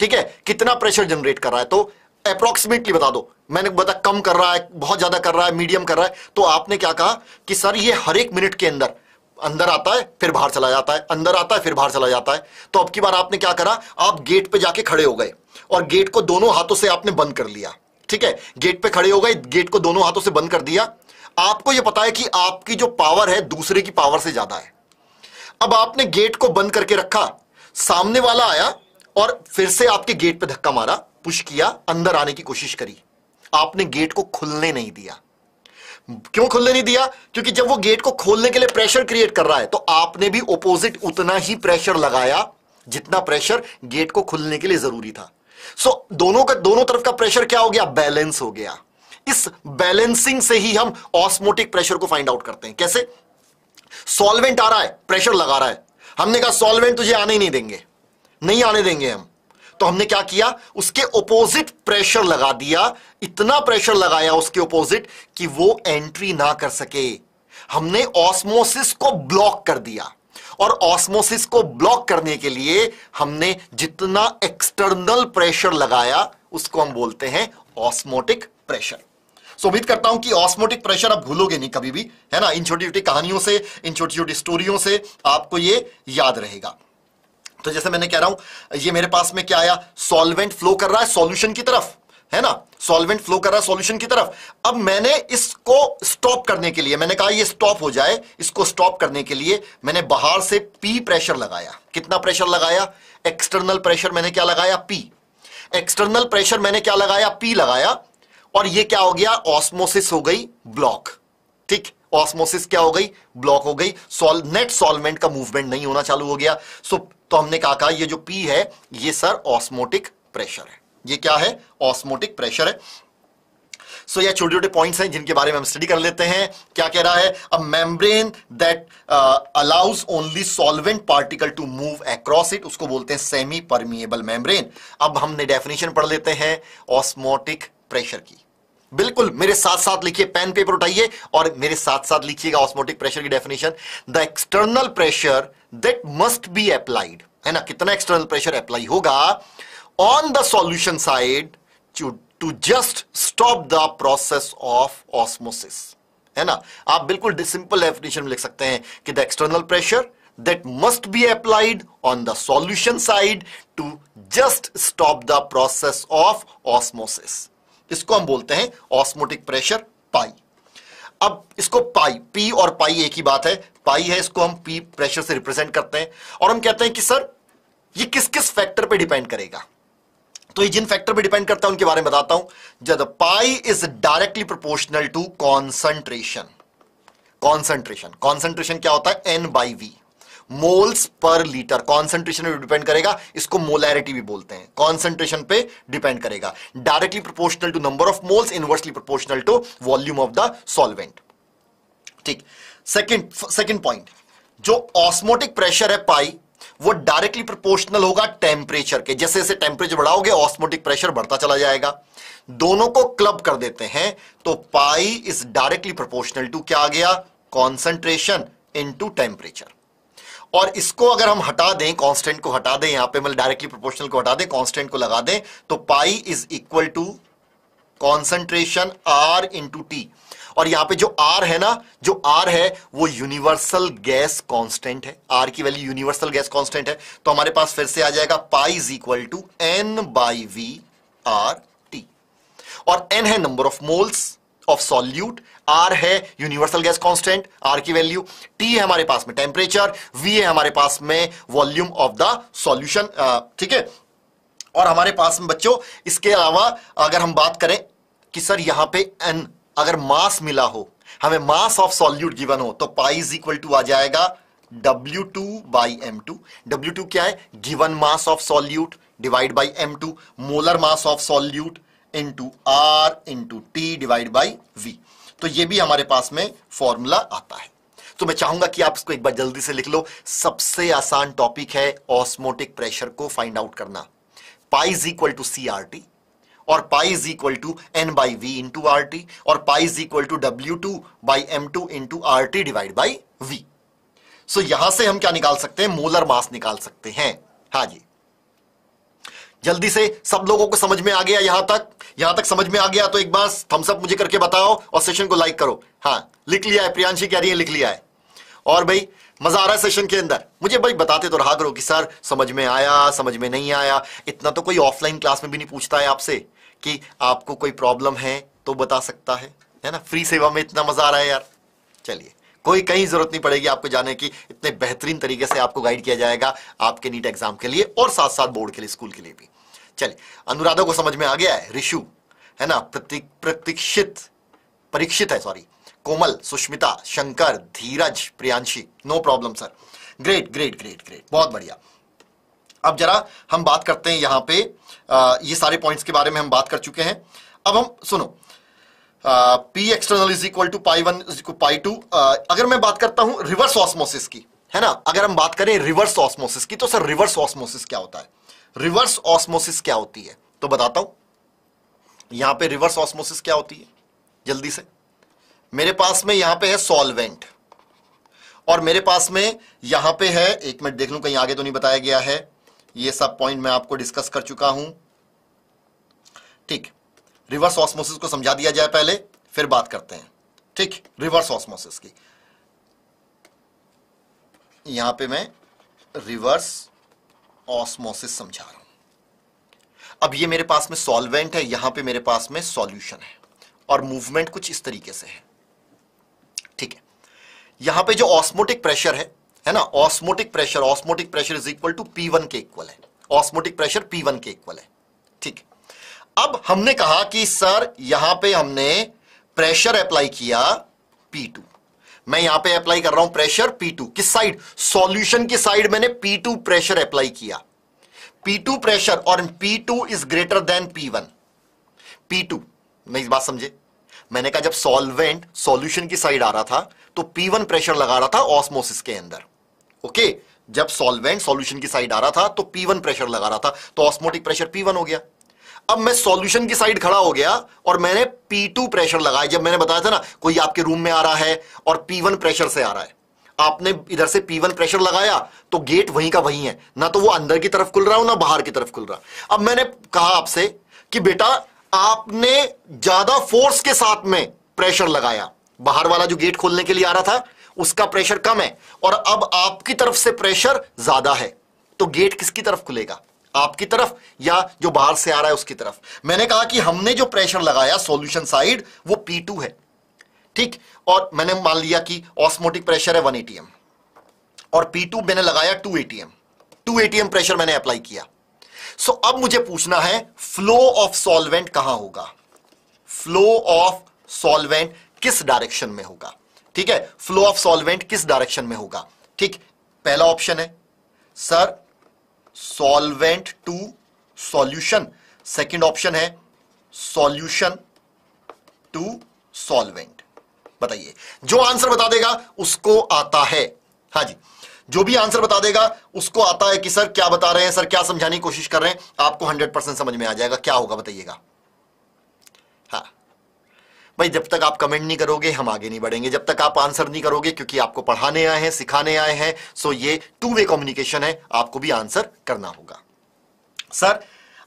ठीक है, कितना प्रेशर जनरेट कर रहा है? तो अप्रोक्सीमेटली बता दो। मैंने बता कम कर रहा है, बहुत ज्यादा कर रहा है, मीडियम कर रहा है। तो आपने क्या कहा कि सर ये हर एक मिनट के अंदर आता है फिर बाहर चला जाता है, अंदर आता है फिर बाहर चला जाता है। तो अब की बार आपने क्या करा? आप गेट पे जाके खड़े हो गए और गेट को दोनों हाथों से आपने बंद कर लिया। ठीक है, गेट पे खड़े हो गए, गेट को दोनों हाथों से बंद कर दिया। आपको यह पता है कि आपकी जो पावर है दूसरे की पावर से ज्यादा है। अब आपने गेट को बंद करके रखा, सामने वाला आया और फिर से आपके गेट पे धक्का मारा, पुश किया, अंदर आने की कोशिश करी। आपने गेट को खुलने नहीं दिया। क्यों खुलने नहीं दिया? क्योंकि जब वो गेट को खोलने के लिए प्रेशर क्रिएट कर रहा है, तो आपने भी ओपोजिट उतना ही प्रेशर लगाया जितना प्रेशर गेट को खुलने के लिए जरूरी था। सो दोनों तरफ का प्रेशर क्या हो गया? बैलेंस हो गया। इस बैलेंसिंग से ही हम ऑस्मोटिक प्रेशर को फाइंड आउट करते हैं। कैसे? सॉल्वेंट आ रहा है, प्रेशर लगा रहा है, हमने कहा सॉल्वेंट तुझे आने ही नहीं देंगे, नहीं आने देंगे हम। तो हमने क्या किया? उसके ओपोजिट प्रेशर लगा दिया, इतना प्रेशर लगाया उसके ओपोजिट कि वो एंट्री ना कर सके। हमने ऑस्मोसिस को ब्लॉक कर दिया, और ऑस्मोसिस को ब्लॉक करने के लिए हमने जितना एक्सटर्नल प्रेशर लगाया उसको हम बोलते हैं ऑस्मोटिक प्रेशर। उम्मीद करता हूं कि ऑस्मोटिक प्रेशर आप भूलोगे नहीं कभी भी, है ना? इन छोटी छोटी कहानियों से, इन छोटी छोटी स्टोरियों से आपको ये याद रहेगा। तो जैसे मैंने कह रहा हूं, ये मेरे पास में क्या आया? सॉल्वेंट फ्लो कर रहा है सॉल्यूशन की तरफ, है ना, सॉल्वेंट फ्लो कर रहा सॉल्यूशन की तरफ। अब मैंने इसको स्टॉप करने के लिए, मैंने कहा ये स्टॉप हो जाए, इसको स्टॉप करने के लिए मैंने बाहर से पी प्रेशर लगाया। कितना प्रेशर लगाया? एक्सटर्नल प्रेशर मैंने क्या लगाया? पी। एक्सटर्नल प्रेशर मैंने क्या लगाया? पी लगाया। और ये क्या हो गया? ऑस्मोसिस हो गई, ब्लॉक। ठीक, ऑस्मोसिस क्या हो गई? ब्लॉक हो गई। नेट सॉल्वेंट का मूवमेंट नहीं होना चालू हो गया। तो हमने कहा ये जो पी है ये सर ऑस्मोटिक प्रेशर है। ये क्या है? ऑस्मोटिक प्रेशर है। सो ये छोटे छोटे पॉइंट्स हैं जिनके बारे में हम स्टडी कर लेते हैं। क्या कह रहा है? A membrane that allows only solvent particle to move across it, उसको बोलते हैं सेमी परमिएबल मेम्ब्रेन। अब हमने डेफिनेशन पढ़ लेते हैं ऑस्मोटिक प्रेशर की। बिल्कुल मेरे साथ साथ लिखिए, पेन पेपर उठाइए और मेरे साथ साथ लिखिएगा ऑस्मोटिक प्रेशर की definition. The external pressure that must be applied, है ना, कितना एक्सटर्नल प्रेशर अप्लाई होगा on the solution side to just stop the process of osmosis, है ना। आप बिल्कुल simple definition में लिख सकते हैं कि the external pressure that must be applied on the solution side to just stop the process of osmosis, इसको हम बोलते हैं osmotic pressure पाई। अब इसको पाई, पी और पाई एक ही बात है, पाई है, इसको हम पी प्रेशर से रिप्रेजेंट करते हैं। और हम कहते हैं कि सर ये किस किस फैक्टर पे डिपेंड करेगा, तो ये जिन फैक्टर पे डिपेंड करता है उनके बारे में बताता हूं। जब pi is directly proportional to concentration, concentration क्या होता है? एन बाई वी, मोल्स पर लीटर। कॉन्सेंट्रेशन पे डिपेंड करेगा, इसको मोलैरिटी भी बोलते हैं, कॉन्सेंट्रेशन पे डिपेंड करेगा। Directly proportional to number of moles, inversely proportional to volume of the solvent. ठीक, सेकेंड पॉइंट, जो ऑस्मोटिक प्रेशर है पाई वो डायरेक्टली प्रोपोर्शनल होगा टेम्परेचर के। जैसे जैसे टेम्परेचर बढ़ाओगे ऑस्मोटिक प्रेशर बढ़ता चला जाएगा। दोनों को क्लब कर देते हैं तो pi is directly proportional to क्या आ गया? Concentration into temperature. और इसको अगर हम हटा दें, कांस्टेंट को हटा दें, यहां पे मतलब डायरेक्टली प्रोपोर्शनल को हटा दें, कांस्टेंट को लगा दें, तो pi is equal to concentration R into T. और यहां पे जो R है ना, जो R है वो यूनिवर्सल गैस कांस्टेंट है, R की वैल्यू यूनिवर्सल गैस कांस्टेंट है। तो हमारे पास फिर से आ जाएगा pi is equal to N by V R T. और एन है number of moles of solute, R है यूनिवर्सल गैस कांस्टेंट, R की वैल्यू, T है हमारे पास में टेम्परेचर, V है हमारे पास में वॉल्यूम ऑफ द सॉल्यूशन। ठीक है। और हमारे पास में बच्चों इसके अलावा अगर हम बात करें कि सर यहां पे एन अगर मास मिला हो, हमें मास ऑफ सॉल्यूट गिवन हो, तो पाई इज इक्वल टू आ जाएगा W2 बाई M2। W2 क्या है? Given mass of solute divide by M2, molar mass of solute into R into T divide by V। तो ये भी हमारे पास में फॉर्मूला आता है। तो मैं चाहूंगा कि आप इसको एक बार जल्दी से लिख लो। सबसे आसान टॉपिक है ऑस्मोटिक प्रेशर को फाइंड आउट करना। Pi is equal to CRT और pi is equal to N by V into R T और pi is equal to W two by M two into R T divide by V. So यहां से हम क्या निकाल सकते हैं? Molar mass निकाल सकते हैं। हाँ जी, जल्दी से सब लोगों को समझ में आ गया? यहां तक समझ में आ गया तो एक बार थम्स अप मुझे करके बताओ और सेशन को लाइक करो। हाँ, लिख लिया है, प्रियांशी कह रही है लिख लिया है। और भाई मजा आ रहा है सेशन के अंदर। मुझे भाई बताते तो रहा करो कि सर समझ में आया, समझ में नहीं आया। इतना तो कोई ऑफलाइन क्लास में भी नहीं पूछता है आपसे कि आपको कोई प्रॉब्लम है तो बता सकता है ना। फ्री सेवा में इतना मजा आ रहा है यार। चलिए, कोई कहीं जरूरत नहीं पड़ेगी आपको जाने की, इतने बेहतरीन तरीके से आपको गाइड किया जाएगा आपके नीट एग्जाम के लिए और साथ साथ बोर्ड के लिए, स्कूल के लिए भी। चलिए, अनुराधा को समझ में आ गया है, ऋषु है ना, परीक्षित है, sorry, Komal, Sushmita, Shankar, Dheeraj, Priyanshi, no problem sir, great great great great, बहुत बढ़िया। अब जरा हम बात करते हैं यहाँ पे, ये सारे पॉइंट्स के बारे में हम बात कर चुके हैं। अब हम सुनो, P external is equal to pi one is equal pi to. अगर मैं बात करता हूं रिवर्स ऑस्मोसिस की, है ना, अगर हम बात करें रिवर्स ऑस्मोसिस की, तो सर रिवर्स ऑस्मोसिस क्या होता है, रिवर्स ऑस्मोसिस क्या होती है, तो बताता हूं। यहां पे रिवर्स ऑस्मोसिस क्या होती है जल्दी से। मेरे पास में यहां पे है सॉल्वेंट और मेरे पास में यहां पे है, एक मिनट देख लूं कहीं आगे तो नहीं बताया गया है, ये सब पॉइंट मैं आपको डिस्कस कर चुका हूं। ठीक, रिवर्स ऑस्मोसिस को समझा दिया जाए पहले, फिर बात करते हैं। ठीक, रिवर्स ऑस्मोसिस की, यहां पे मैं रिवर्स ऑस्मोसिस समझा रहा हूं। अब ये मेरे पास में सॉल्वेंट है, यहां पे मेरे पास में सॉल्यूशन है और मूवमेंट कुछ इस तरीके से है, ठीक है। यहां पे जो ऑस्मोटिक प्रेशर है ना, osmotic pressure is equal to P1 के इक्वल है, ऑस्मोटिक प्रेशर P1 के इक्वल है, ठीक। अब हमने कहा कि सर यहां पे हमने प्रेशर अप्लाई किया P2, मैं यहां पे अप्लाई कर रहा हूं प्रेशर P2 किस साइड, सॉल्यूशन की साइड मैंने P2 प्रेशर अप्लाई किया, P2 प्रेशर और P2 is greater then P1, P2 मैं इस बात समझे, मैंने कहा जब सॉल्वेंट सॉल्यूशन की साइड आ रहा था तो P1 प्रेशर लगा रहा था ऑस्मोसिस के अंदर, ओके। जब सॉल्वेंट सॉल्यूशन की साइड आ रहा था तो P1 प्रेशर लगा रहा था तो ऑस्मोटिक प्रेशर P1 हो गया। अब मैं सॉल्यूशन की साइड खड़ा हो गया और मैंने P2 प्रेशर लगाया, जब मैंने बताया था ना कोई आपके रूम में आ रहा है और P1 प्रेशर से आ रहा है, आपने इधर से P1 प्रेशर लगाया तो गेट वहीं का वहीं है, ना तो वो अंदर की तरफ खुल रहा हो ना बाहर की तरफ खुल रहा। अब मैंने कहा आपसे कि बेटा आपने ज्यादा फोर्स के साथ में प्रेशर लगाया, बाहर वाला जो गेट खोलने के लिए आ रहा था उसका प्रेशर कम है और अब आपकी तरफ से प्रेशर ज्यादा है, तो गेट किसकी तरफ खुलेगा, आपकी तरफ या जो बाहर से आ रहा है उसकी तरफ। मैंने कहा कि हमने जो प्रेशर लगाया सॉल्यूशन साइड वो P2 है, ठीक। और मैंने मान लिया कि ऑस्मोटिक प्रेशर है 1 atm और P2 मैंने लगाया 2 atm प्रेशर मैंने अप्लाई किया। सो अब मुझे पूछना है फ्लो ऑफ सॉल्वेंट कहां होगा, फ्लो ऑफ सॉल्वेंट किस डायरेक्शन में होगा, ठीक है, फ्लो ऑफ सॉल्वेंट किस डायरेक्शन में होगा, ठीक। पहला ऑप्शन है sir solvent to solution, second option है सॉल्यूशन टू सॉल्वेंट। बताइए, जो आंसर बता देगा उसको आता है, हाँ जी, जो भी आंसर बता देगा उसको आता है कि सर क्या बता रहे हैं, सर क्या समझाने की कोशिश कर रहे हैं, आपको 100% समझ में आ जाएगा। क्या होगा बताइएगा? हाँ भाई, जब तक आप कमेंट नहीं करोगे हम आगे नहीं बढ़ेंगे, जब तक आप आंसर नहीं करोगे, क्योंकि आपको पढ़ाने आए हैं, सिखाने आए हैं, सो ये 2-वे कम्युनिकेशन है, आपको भी आंसर करना होगा। सर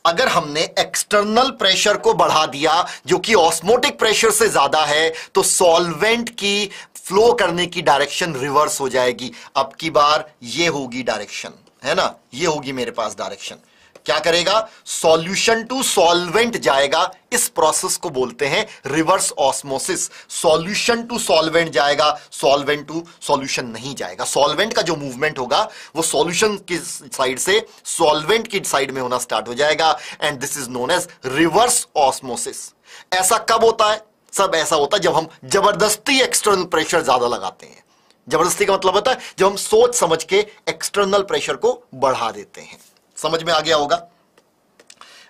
अगर हमने एक्सटर्नल प्रेशर को बढ़ा दिया जो कि ऑस्मोटिक प्रेशर से ज्यादा है तो सॉल्वेंट की फ्लो करने की डायरेक्शन रिवर्स हो जाएगी। अब की बार ये होगी डायरेक्शन, है ना, ये होगी मेरे पास डायरेक्शन। क्या करेगा? सॉल्यूशन टू सॉल्वेंट जाएगा, इस प्रोसेस को बोलते हैं reverse osmosis. Solution to solvent जाएगा, सॉल्वेंट टू सॉल्यूशन नहीं जाएगा। सॉल्वेंट का जो मूवमेंट होगा वो सॉल्यूशन की साइड से सॉल्वेंट की साइड में होना स्टार्ट हो जाएगा and this is known as reverse osmosis. ऐसा कब होता है? सब ऐसा होता है जब हम जबरदस्ती एक्सटर्नल प्रेशर ज्यादा लगाते हैं। जबरदस्ती का मतलब होता है जब हम सोच समझ के एक्सटर्नल प्रेशर को बढ़ा देते हैं। समझ में आ गया होगा?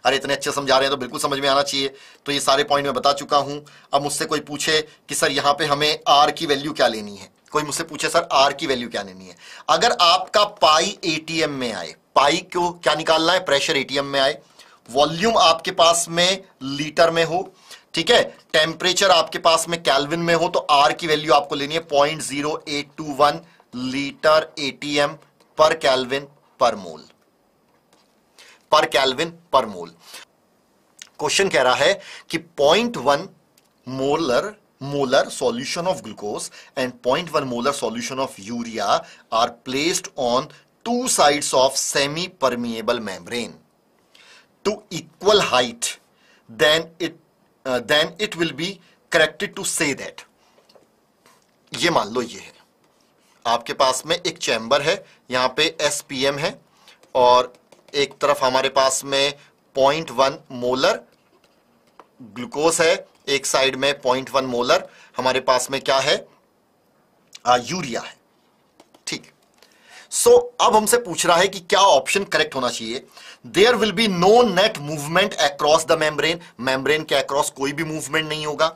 अरे इतने अच्छे समझा रहे हैं तो बिल्कुल समझ में आना चाहिए। तो ये सारे पॉइंट मैं बता चुका हूं। अब मुझसे कोई पूछे कि सर यहां पे हमें आर की वैल्यू क्या लेनी है, कोई मुझसे पूछे सर आर की वैल्यू क्या लेनी है, अगर आपका पाई एटीएम में आए, पाई क्यों क्या निकालना है, प्रेशर एटीएम में आए, वॉल्यूम आपके पास में लीटर में हो, ठीक है, टेम्परेचर आपके पास में केल्विन में हो, तो आर की वैल्यू आपको लेनी है 0.0821 लीटर एटीएम पर केल्विन पर मोल, पर केल्विन पर मोल। क्वेश्चन कह रहा है कि 0.1 molar solution of glucose and 0.1 molar solution of urea are placed on 2 sides of semi permeable membrane to equal height, then it will be corrected to say that. ये मान लो ये है आपके पास में एक चैम्बर है, यहां पे SPM है और एक तरफ हमारे पास में 0.1 मोलर ग्लूकोज है, एक साइड में 0.1 मोलर हमारे पास में क्या है, यूरिया है, ठीक। सो अब हमसे पूछ रहा है कि क्या ऑप्शन करेक्ट होना चाहिए। There will be no net movement across the membrane, membrane के अक्रॉस कोई भी मूवमेंट नहीं होगा।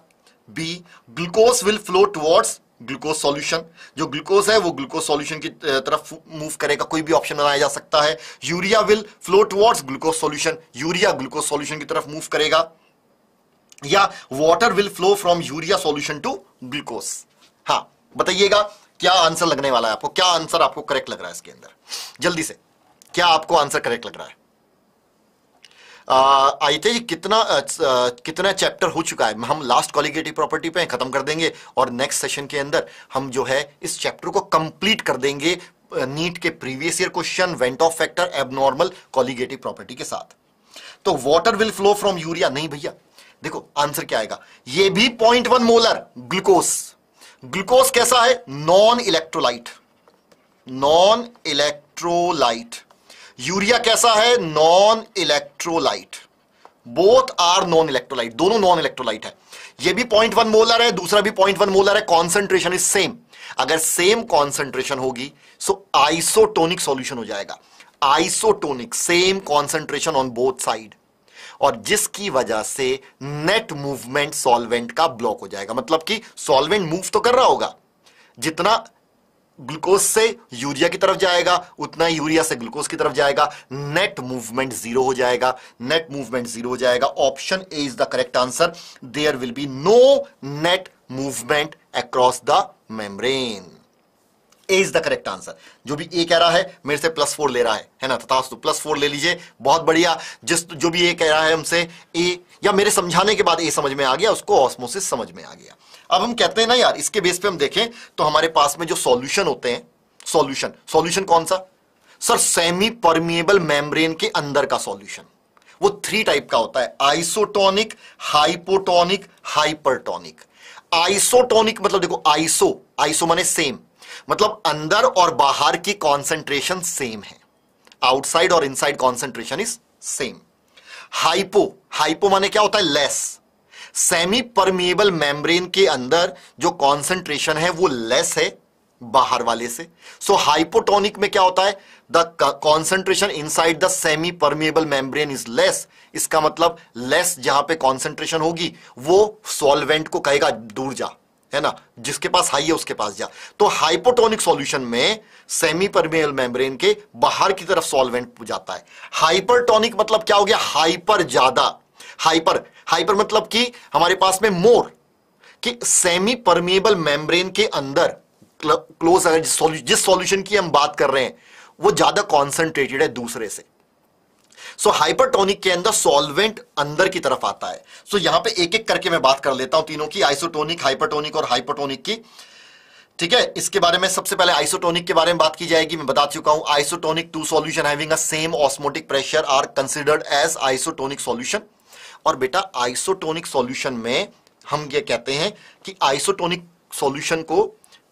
B, glucose will flow towards glucose solution, जो ग्लूकोज है वो ग्लूकोज सॉल्यूशन की तरफ मूव करेगा, कोई भी ऑप्शन बनाया जा सकता है। Urea will flow towards glucose solution, urea glucose solution की तरफ मूव करेगा। या water will flow from urea solution to glucose. हाँ बताइएगा क्या आंसर लगने वाला है आपको, क्या आंसर आपको करेक्ट लग रहा है इसके अंदर, जल्दी से क्या आपको आंसर करेक्ट लग रहा है। आई थे कितना चैप्टर हो चुका है, हम लास्ट कॉलिगेटिव प्रॉपर्टी पे खत्म कर देंगे और नेक्स्ट सेशन के अंदर हम जो है इस चैप्टर को कंप्लीट कर देंगे नीट के previous year question, van't Hoff factor, abnormal, colligative property के साथ। तो water will flow from urea. नहीं भैया, देखो आंसर क्या आएगा, ये भी 0.1 मोलर ग्लूकोज। ग्लूकोज कैसा है? Non electrolyte, non electrolyte. Urea कैसा है? Non electrolyte. Both are non electrolyte, दोनों नॉन इलेक्ट्रोलाइट है। ये भी 0.1 मोलर है, दूसरा भी 0.1 मोलर है। Concentration is same. अगर सेम कॉन्सेंट्रेशन होगी सो आइसोटोनिक सॉल्यूशन हो जाएगा। Isotonic, same concentration on both side, और जिसकी वजह से नेट मूवमेंट सॉल्वेंट का ब्लॉक हो जाएगा। मतलब कि सॉल्वेंट मूव तो कर रहा होगा, जितना ग्लूकोज से यूरिया की तरफ जाएगा उतना यूरिया से ग्लूकोज की तरफ जाएगा, नेट मूवमेंट जीरो हो जाएगा। नेट मूवमेंट जीरो हो जाएगा। Option A is the correct answer. There will be no net movement across the membrane. A is the correct answer. जो भी ए कह रहा है मेरे से +4 ले रहा है ना, तथास्तु +4 ले लीजिए, बहुत बढ़िया। जो भी ए कह रहा है हमसे ए, या मेरे समझाने के बाद ए समझ में आ गया, उसको ऑस्मोसिस समझ में आ गया। अब हम कहते हैं ना यार, इसके बेस पे हम देखें तो हमारे पास में जो सॉल्यूशन होते हैं, सॉल्यूशन कौन सा सर? सेमी परमिएबल मेम्ब्रेन के अंदर का सॉल्यूशन। वो 3 टाइप का होता है, आइसोटोनिक, हाइपोटोनिक, हाइपरटोनिक। आइसोटोनिक मतलब देखो, आइसो माने सेम, मतलब अंदर और बाहर की कॉन्सेंट्रेशन सेम है, आउटसाइड और inside concentration is same. Hypo माने क्या होता है? लेस। सेमी परमिएबल मेम्ब्रेन के अंदर जो कॉन्सेंट्रेशन है वो लेस है बाहर वाले से। सो हाइपोटोनिक में क्या होता है? The concentration inside the semi permeable membrane is less. इसका मतलब लेस जहां पे कॉन्सेंट्रेशन होगी वो सॉल्वेंट को कहेगा दूर जा, है ना, जिसके पास हाई है उसके पास जा। तो हाइपोटोनिक सॉल्यूशन में सेमी परमिएबल मेम्ब्रेन के बाहर की तरफ सॉल्वेंट जाता है। हाइपरटोनिक मतलब क्या हो गया? हाइपर ज्यादा। हाइपर मतलब कि हमारे पास में मोर, कि सेमी परमिएबल मेम्ब्रेन के अंदर क्लोज, अगर जिस सॉल्यूशन की हम बात कर रहे हैं वो ज्यादा कॉन्सेंट्रेटेड है दूसरे से। सो हाइपरटोनिक के अंदर सॉल्वेंट अंदर की तरफ आता है। सो यहां पे एक एक करके मैं बात कर लेता हूं तीनों की, आइसोटोनिक, हाइपरटोनिक और हाइपरटोनिक की। ठीक है, इसके बारे में सबसे पहले आइसोटोनिक के बारे में बात की जाएगी। मैं बता चुका हूं isotonic, two solution having a same osmotic pressure are considered as isotonic solution. और बेटा आइसोटोनिक सॉल्यूशन में हम ये कहते हैं कि आइसोटोनिक सॉल्यूशन को,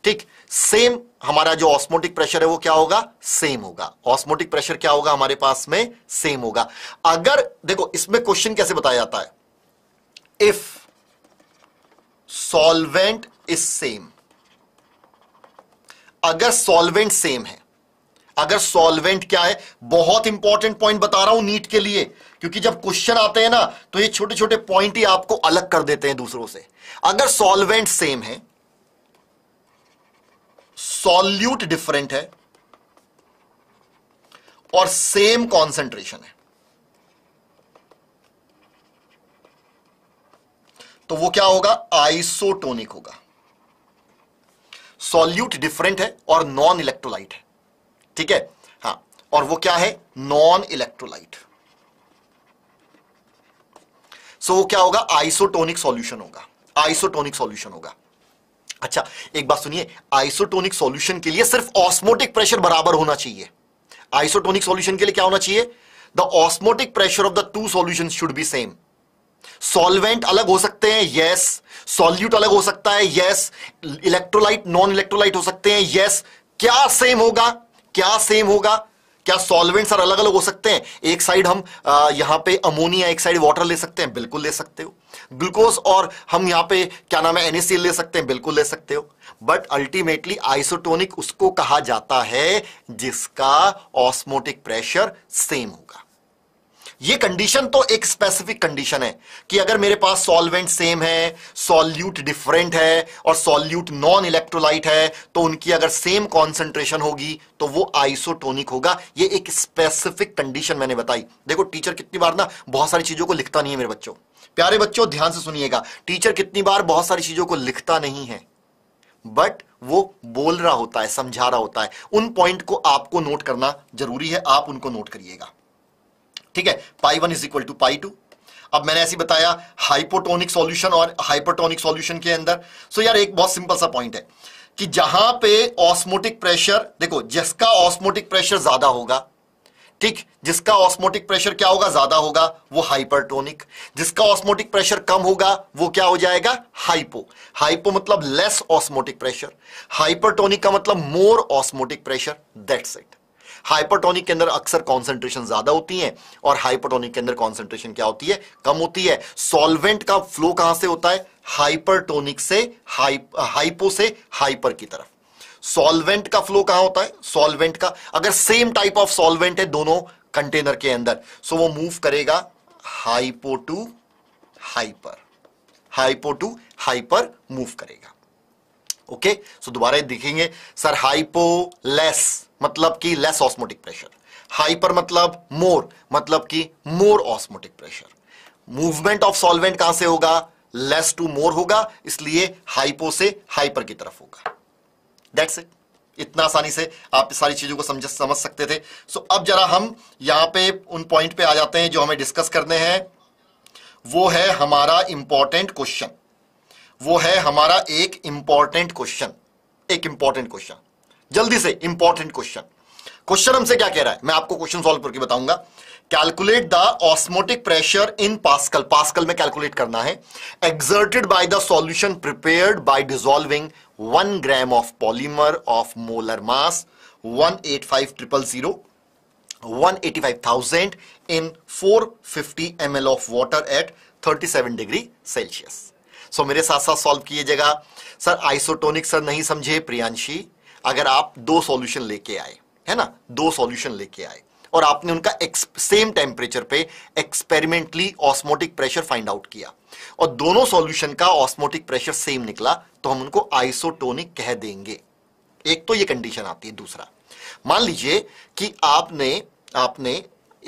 ठीक, सेम हमारा जो ऑस्मोटिक प्रेशर है वो क्या होगा? सेम होगा। ऑस्मोटिक प्रेशर क्या होगा हमारे पास में? सेम होगा। अगर देखो इसमें क्वेश्चन कैसे बताया जाता है, इफ सॉल्वेंट इज सेम, अगर सॉल्वेंट सेम है, अगर सॉल्वेंट क्या है, बहुत इंपॉर्टेंट पॉइंट बता रहा हूं नीट के लिए, क्योंकि जब क्वेश्चन आते हैं ना तो ये छोटे छोटे पॉइंट ही आपको अलग कर देते हैं दूसरों से। अगर सॉल्वेंट सेम है, सॉल्यूट डिफरेंट है और सेम कॉन्सेंट्रेशन है, तो वो क्या होगा? आइसोटोनिक होगा। सॉल्यूट डिफरेंट है और नॉन इलेक्ट्रोलाइट है, ठीक है, हाँ, और वो क्या है? Non electrolyte. सो वो क्या होगा? आइसोटोनिक सॉल्यूशन होगा। आइसोटोनिक सॉल्यूशन होगा। अच्छा एक बात सुनिए, आइसोटोनिक सॉल्यूशन के लिए सिर्फ ऑस्मोटिक प्रेशर बराबर होना चाहिए। आइसोटोनिक सॉल्यूशन के लिए क्या होना चाहिए? The osmotic pressure of the two solution should be same. Solvent अलग हो सकते हैं, यस। सॉल्यूट अलग हो सकता है, यस। इलेक्ट्रोलाइट, नॉन इलेक्ट्रोलाइट हो सकते हैं, यस। क्या सेम होगा? क्या सेम होगा? क्या सॉल्वेंट्स अलग अलग हो सकते हैं? एक साइड हम यहां पे अमोनिया, एक साइड वाटर ले सकते हैं, बिल्कुल ले सकते हो। ग्लूकोज और हम यहां पे क्या नाम है, NaCl ले सकते हैं, बिल्कुल ले सकते हो। बट अल्टीमेटली आइसोटोनिक उसको कहा जाता है जिसका ऑस्मोटिक प्रेशर सेम होगा। ये कंडीशन तो एक स्पेसिफिक कंडीशन है कि अगर मेरे पास सॉल्वेंट सेम है, सॉल्यूट डिफरेंट है और सॉल्यूट नॉन इलेक्ट्रोलाइट है, तो उनकी अगर सेम कॉन्सेंट्रेशन होगी तो वो आइसोटोनिक होगा। ये एक स्पेसिफिक कंडीशन मैंने बताई। देखो टीचर कितनी बार ना बहुत सारी चीजों को लिखता नहीं है। मेरे बच्चों, प्यारे बच्चों ध्यान से सुनिएगा, टीचर कितनी बार बहुत सारी चीजों को लिखता नहीं है, बट वो बोल रहा होता है, समझा रहा होता है। उन पॉइंट को आपको नोट करना जरूरी है, आप उनको नोट करिएगा, ठीक है। Pi 1 is equal to pi 2। अब मैंने ऐसे बताया हाइपोटोनिक सॉल्यूशन और हाइपरटोनिक सॉल्यूशन के अंदर। सो यार एक बहुत सिंपल सा पॉइंट है कि जहां पे ऑस्मोटिक प्रेशर, देखो जिसका ऑस्मोटिक प्रेशर ज्यादा होगा, ठीक, जिसका ऑस्मोटिक प्रेशर क्या होगा, ज्यादा होगा वो हाइपरटोनिक, जिसका ऑस्मोटिक प्रेशर कम होगा वो क्या हो जाएगा, हाइपो। हाइपो मतलब लेस ऑस्मोटिक प्रेशर, हाइपरटोनिक का मतलब more osmotic pressure, that's it. Hypertonic के अंदर अक्सर कॉन्सेंट्रेशन ज्यादा होती है और हाइपरटोनिक के अंदर कॉन्सेंट्रेशन क्या होती है, कम होती है। सॉल्वेंट का फ्लो कहां से होता है, हाइपरटोनिक से हाइपो से हाइपर की तरफ। सॉल्वेंट का फ्लो कहां होता है, सॉल्वेंट का अगर सेम टाइप ऑफ सॉल्वेंट है दोनों कंटेनर के अंदर, सो वो मूव करेगा hypo to hyper, hypo to hyper move करेगा। ओके, सो दोबारा देखेंगे सर, हाइपो लेस मतलब कि लेस ऑस्मोटिक प्रेशर, हाइपर मतलब कि more osmotic pressure. Movement of solvent कहां से होगा, लेस टू मोर होगा, इसलिए हाइपो से हाइपर की तरफ होगा। That's it. इतना आसानी से आप सारी चीजों को समझ सकते थे। So, अब जरा हम यहां पे उन पॉइंट पे आ जाते हैं जो हमें डिस्कस करने हैं। वो है हमारा इंपॉर्टेंट क्वेश्चन, वो है हमारा एक इंपॉर्टेंट क्वेश्चन, एक इंपॉर्टेंट क्वेश्चन। जल्दी से इंपॉर्टेंट क्वेश्चन, क्वेश्चन हमसे क्या कह रहा है, मैं आपको क्वेश्चन सॉल्व करके बताऊंगा। Calculate the osmotic pressure in pascal, pascal में कैलकुलेट करना है, exerted by the solution prepared by dissolving 1 gram of polymer of molar mass 185,000 185,000 in 450 ml of water at 37 degree Celsius. So मेरे साथ साथ solve कीजिएगा। Sir isotonic sir नहीं समझे प्रियांशी, अगर आप दो सॉल्यूशन लेके आए, है ना, दो सॉल्यूशन लेके आए और आपने उनका सेम टेम्परेचर पे experimentally osmotic pressure find out किया और दोनों सॉल्यूशन का ऑस्मोटिक प्रेशर सेम निकला, तो हम उनको आइसोटोनिक कह देंगे। एक तो ये कंडीशन आती है। दूसरा, मान लीजिए कि आपने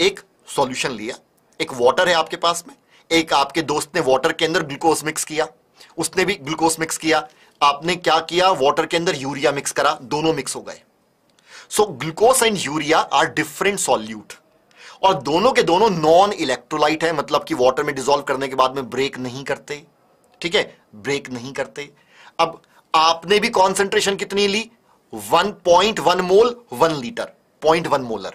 एक सॉल्यूशन लिया, एक वाटर है आपके पास में, एक आपके दोस्त ने वाटर के अंदर ग्लूकोज मिक्स किया, उसने भी ग्लूकोज मिक्स किया, आपने क्या किया, वाटर के अंदर यूरिया मिक्स करा, दोनों मिक्स हो गए। So glucose and urea are different solute और दोनों के दोनों नॉन इलेक्ट्रोलाइट है, मतलब कि वाटर में डिसॉल्व करने के बाद में ब्रेक नहीं करते, ठीक है, ब्रेक नहीं करते। अब आपने भी कॉन्सेंट्रेशन कितनी ली, 1.1 मोल 1 लीटर 0.1 मोलर,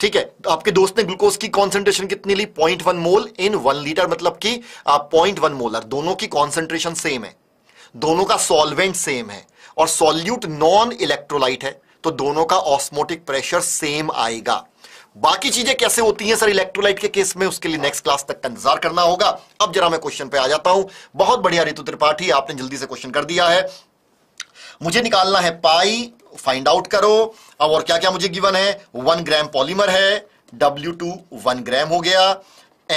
ठीक है। तो आपके दोस्त ने ग्लूकोज की कॉन्सेंट्रेशन कितनी ली, 0.1 मोल इन 1 लीटर मतलब कि 0.1 मोलर। दोनों की कॉन्सेंट्रेशन सेम है, दोनों का सॉल्वेंट सेम है और सॉल्यूट नॉन इलेक्ट्रोलाइट है, तो दोनों का ऑस्मोटिक प्रेशर सेम आएगा। बाकी चीजें कैसे होती हैं सर इलेक्ट्रोलाइट के केस में, उसके लिए नेक्स्ट क्लास तक इंतजार करना होगा। अब जरा मैं क्वेश्चन पे आ जाता हूं। बहुत बढ़िया रितु त्रिपाठी, आपने जल्दी से क्वेश्चन कर दिया है। मुझे निकालना है पाई, फाइंड आउट करो। अब और क्या क्या मुझे गिवन है, 1 ग्राम पॉलीमर है, W2 1 ग्राम हो गया,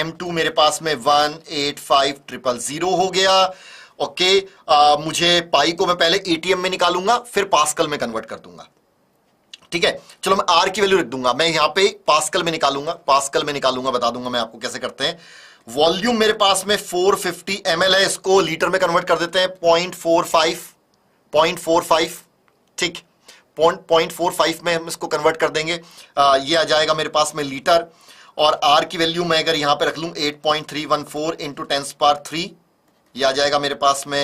M2 मेरे पास में 185,000 हो गया। ओके, मुझे पाई को मैं पहले ATM में निकालूंगा फिर पास्कल में कन्वर्ट कर दूंगा, ठीक है। चलो मैं R की वैल्यू रख दूंगा, मैं यहां पे पास्कल में निकालूंगा, पास्कल में निकालूंगा, बता दूंगा मैं आपको कैसे करते हैं। वॉल्यूम मेरे पास में 450 ml है, इसको लीटर में कन्वर्ट कर देते हैं 0.45, ठीक, 0.45 में हम इसको कन्वर्ट कर देंगे। ये आ जाएगा मेरे पास में लीटर। और R की वैल्यू मैं अगर यहां पे रख लूं 8.314 into 10³ ये आ जाएगा मेरे पास में,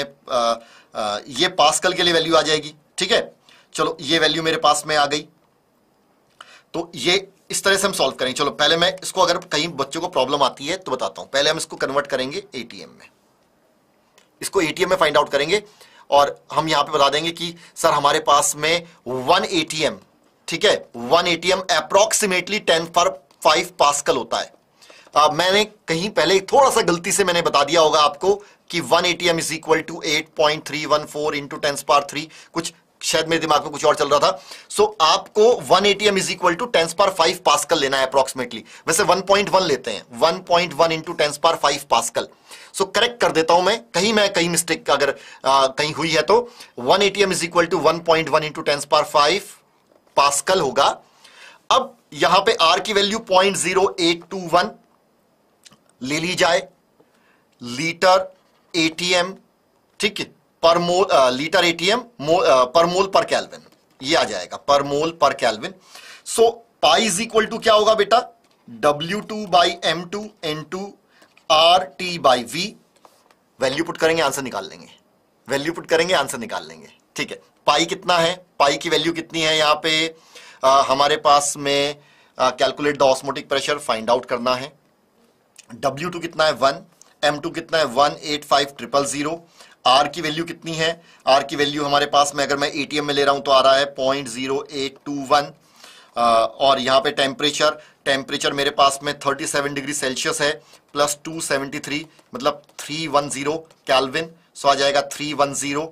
ये पास्कल के लिए वैल्यू आ जाएगी, ठीक है। चलो ये वैल्यू मेरे पास में आ गई, तो ये इस तरह से हम सॉल्व करेंगे। चलो पहले मैं इसको, अगर कहीं बच्चों को प्रॉब्लम आती है तो बताता हूं, पहले हम इसको कन्वर्ट करेंगे एटीएम में, इसको एटीएम में फाइंड आउट करेंगे और हम यहां पे बता देंगे कि सर हमारे पास में 1 ATM, ठीक है, 1 ATM अप्रोक्सीमेटली 10⁵ पास्कल होता है। मैंने कहीं पहले थोड़ा सा गलती से मैंने बता दिया होगा आपको कि 1 ATM is equal to 8.314 into 10³, कुछ शायद मेरे दिमाग में कुछ और चल रहा था। सो आपको 1 ATM is equal to 10⁵ pascal लेना है अप्रोक्सीमेटली, वैसे 1.1 लेते हैं, 1.1 इंटू 10⁵ पास्कल। सो करेक्ट कर देता हूं मैं कहीं मिस्टेक अगर कहीं हुई है तो 1 ATM is equal to 1.1 into 10⁵ pascal होगा। अब यहां पे R की वैल्यू 0.0821 ले ली जाए, लीटर ATM, ठीक है, पर मोल, लीटर ATM पर मोल पर कैल्विन, ये आ जाएगा per mole per kelvin. So pi is equal to क्या होगा बेटा, W2 by M2 into RT by V, value put करेंगे आंसर निकाल लेंगे, वैल्यू पुट करेंगे आंसर निकाल लेंगे, ठीक है। पाई कितना है, पाई की वैल्यू कितनी है यहां पे, हमारे पास में calculate the osmotic pressure find out करना है। W2 कितना है 1, M2 कितना है 185,000, R की वैल्यू कितनी है, R की वैल्यू हमारे पास में अगर मैं ATM में ले रहा हूं तो आ रहा है 0.0821 और यहाँ पे टेम्परेचर मेरे पास में 37 डिग्री सेल्सियस है प्लस 273 मतलब 310 कैल्विन, सो आ जाएगा 310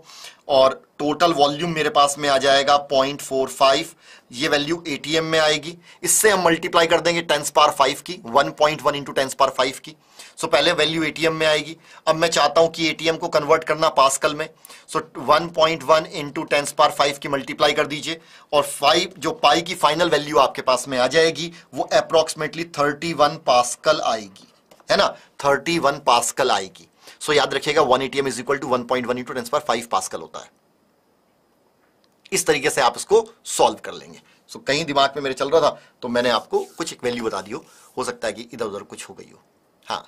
और टोटल वॉल्यूम मेरे पास में आ जाएगा 0.45, ये वैल्यू एटीएम में आएगी। इससे हम मल्टीप्लाई कर देंगे 10^5 की, 1.1 इंटू 10^5 की, सो पहले वैल्यू एटीएम में आएगी। अब मैं चाहता हूं कि एटीएम को कन्वर्ट करना पास्कल में, सो 1.1 इंटू 10^5 की मल्टीप्लाई कर दीजिए और 5 जो पाई की फाइनल वैल्यू आपके पास में आ जाएगी वो अप्रोक्सीमेटली 31 पास्कल आएगी, है ना, 31 पास्कल आएगी। सो याद रखिएगा 1 ATM is equal to 1.1 into 10^5 pascal होता है। इस तरीके से आप इसको सॉल्व कर लेंगे। सो कहीं दिमाग में मेरे चल रहा था तो मैंने आपको कुछ एक वैल्यू बता दी हो सकता है कि इधर उधर कुछ हो गई हो। हाँ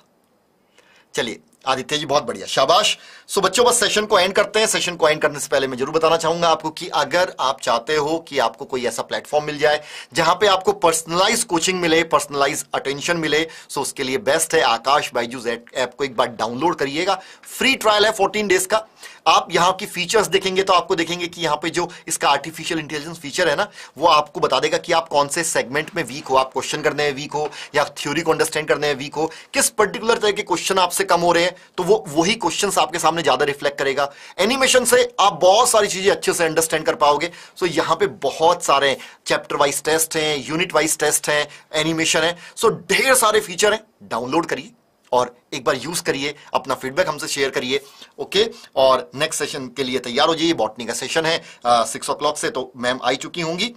चलिए आदित्य जी बहुत बढ़िया, शाबाश। सो बच्चों बस सेशन को एंड करते हैं। सेशन को एंड करने से पहले मैं जरूर बताना चाहूंगा आपको कि अगर आप चाहते हो कि आपको कोई ऐसा प्लेटफॉर्म मिल जाए जहां पे आपको पर्सनलाइज कोचिंग मिले, पर्सनलाइज अटेंशन मिले, सो उसके लिए बेस्ट है आकाश बायजूज ऐप को एक बार डाउनलोड करिएगा। फ्री ट्रायल है 14 डेज का। आप यहाँ की फीचर्स देखेंगे तो आपको देखेंगे कि यहाँ पे जो इसका आर्टिफिशियल इंटेलिजेंस फीचर है ना वो आपको बता देगा कि आप कौन से सेगमेंट में वीक हो, आप क्वेश्चन करने में वीक हो या थ्योरी को अंडरस्टैंड करने में वीक हो, किस पर्टिकुलर तरह के क्वेश्चन आपसे कम हो रहे हैं, तो वो वही क्वेश्चन आपके सामने ज्यादा रिफ्लेक्ट करेगा। एनिमेशन से आप बहुत सारी चीजें अच्छे से अंडरस्टैंड कर पाओगे। सो यहाँ पे बहुत सारे चैप्टर वाइज टेस्ट हैं, यूनिट वाइज टेस्ट हैं, एनिमेशन है, सो ढेर सारे फीचर हैं। डाउनलोड करिए और एक बार यूज करिए, अपना फीडबैक हमसे शेयर करिए, ओके। और नेक्स्ट सेशन के लिए तैयार हो जाइए। बॉटनी का सेशन है 6 o'clock से, तो मैम आई चुकी होंगी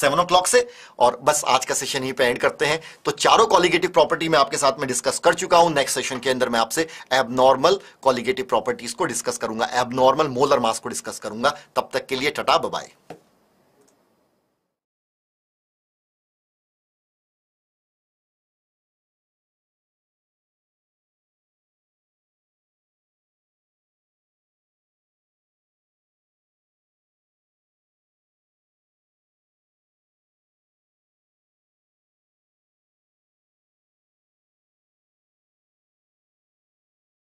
7 o'clock से। और बस आज का सेशन ही पे एंड करते हैं। तो चारों कॉलिगेटिव प्रॉपर्टी मैं आपके साथ में डिस्कस कर चुका हूं। नेक्स्ट सेशन के अंदर मैं आपसे एबनॉर्मल कॉलिगेटिव प्रॉपर्टीज को डिस्कस करूंगा, एबनॉर्मल मोलर मास को डिस्कस करूंगा। तब तक के लिए टाटा बाय बाय।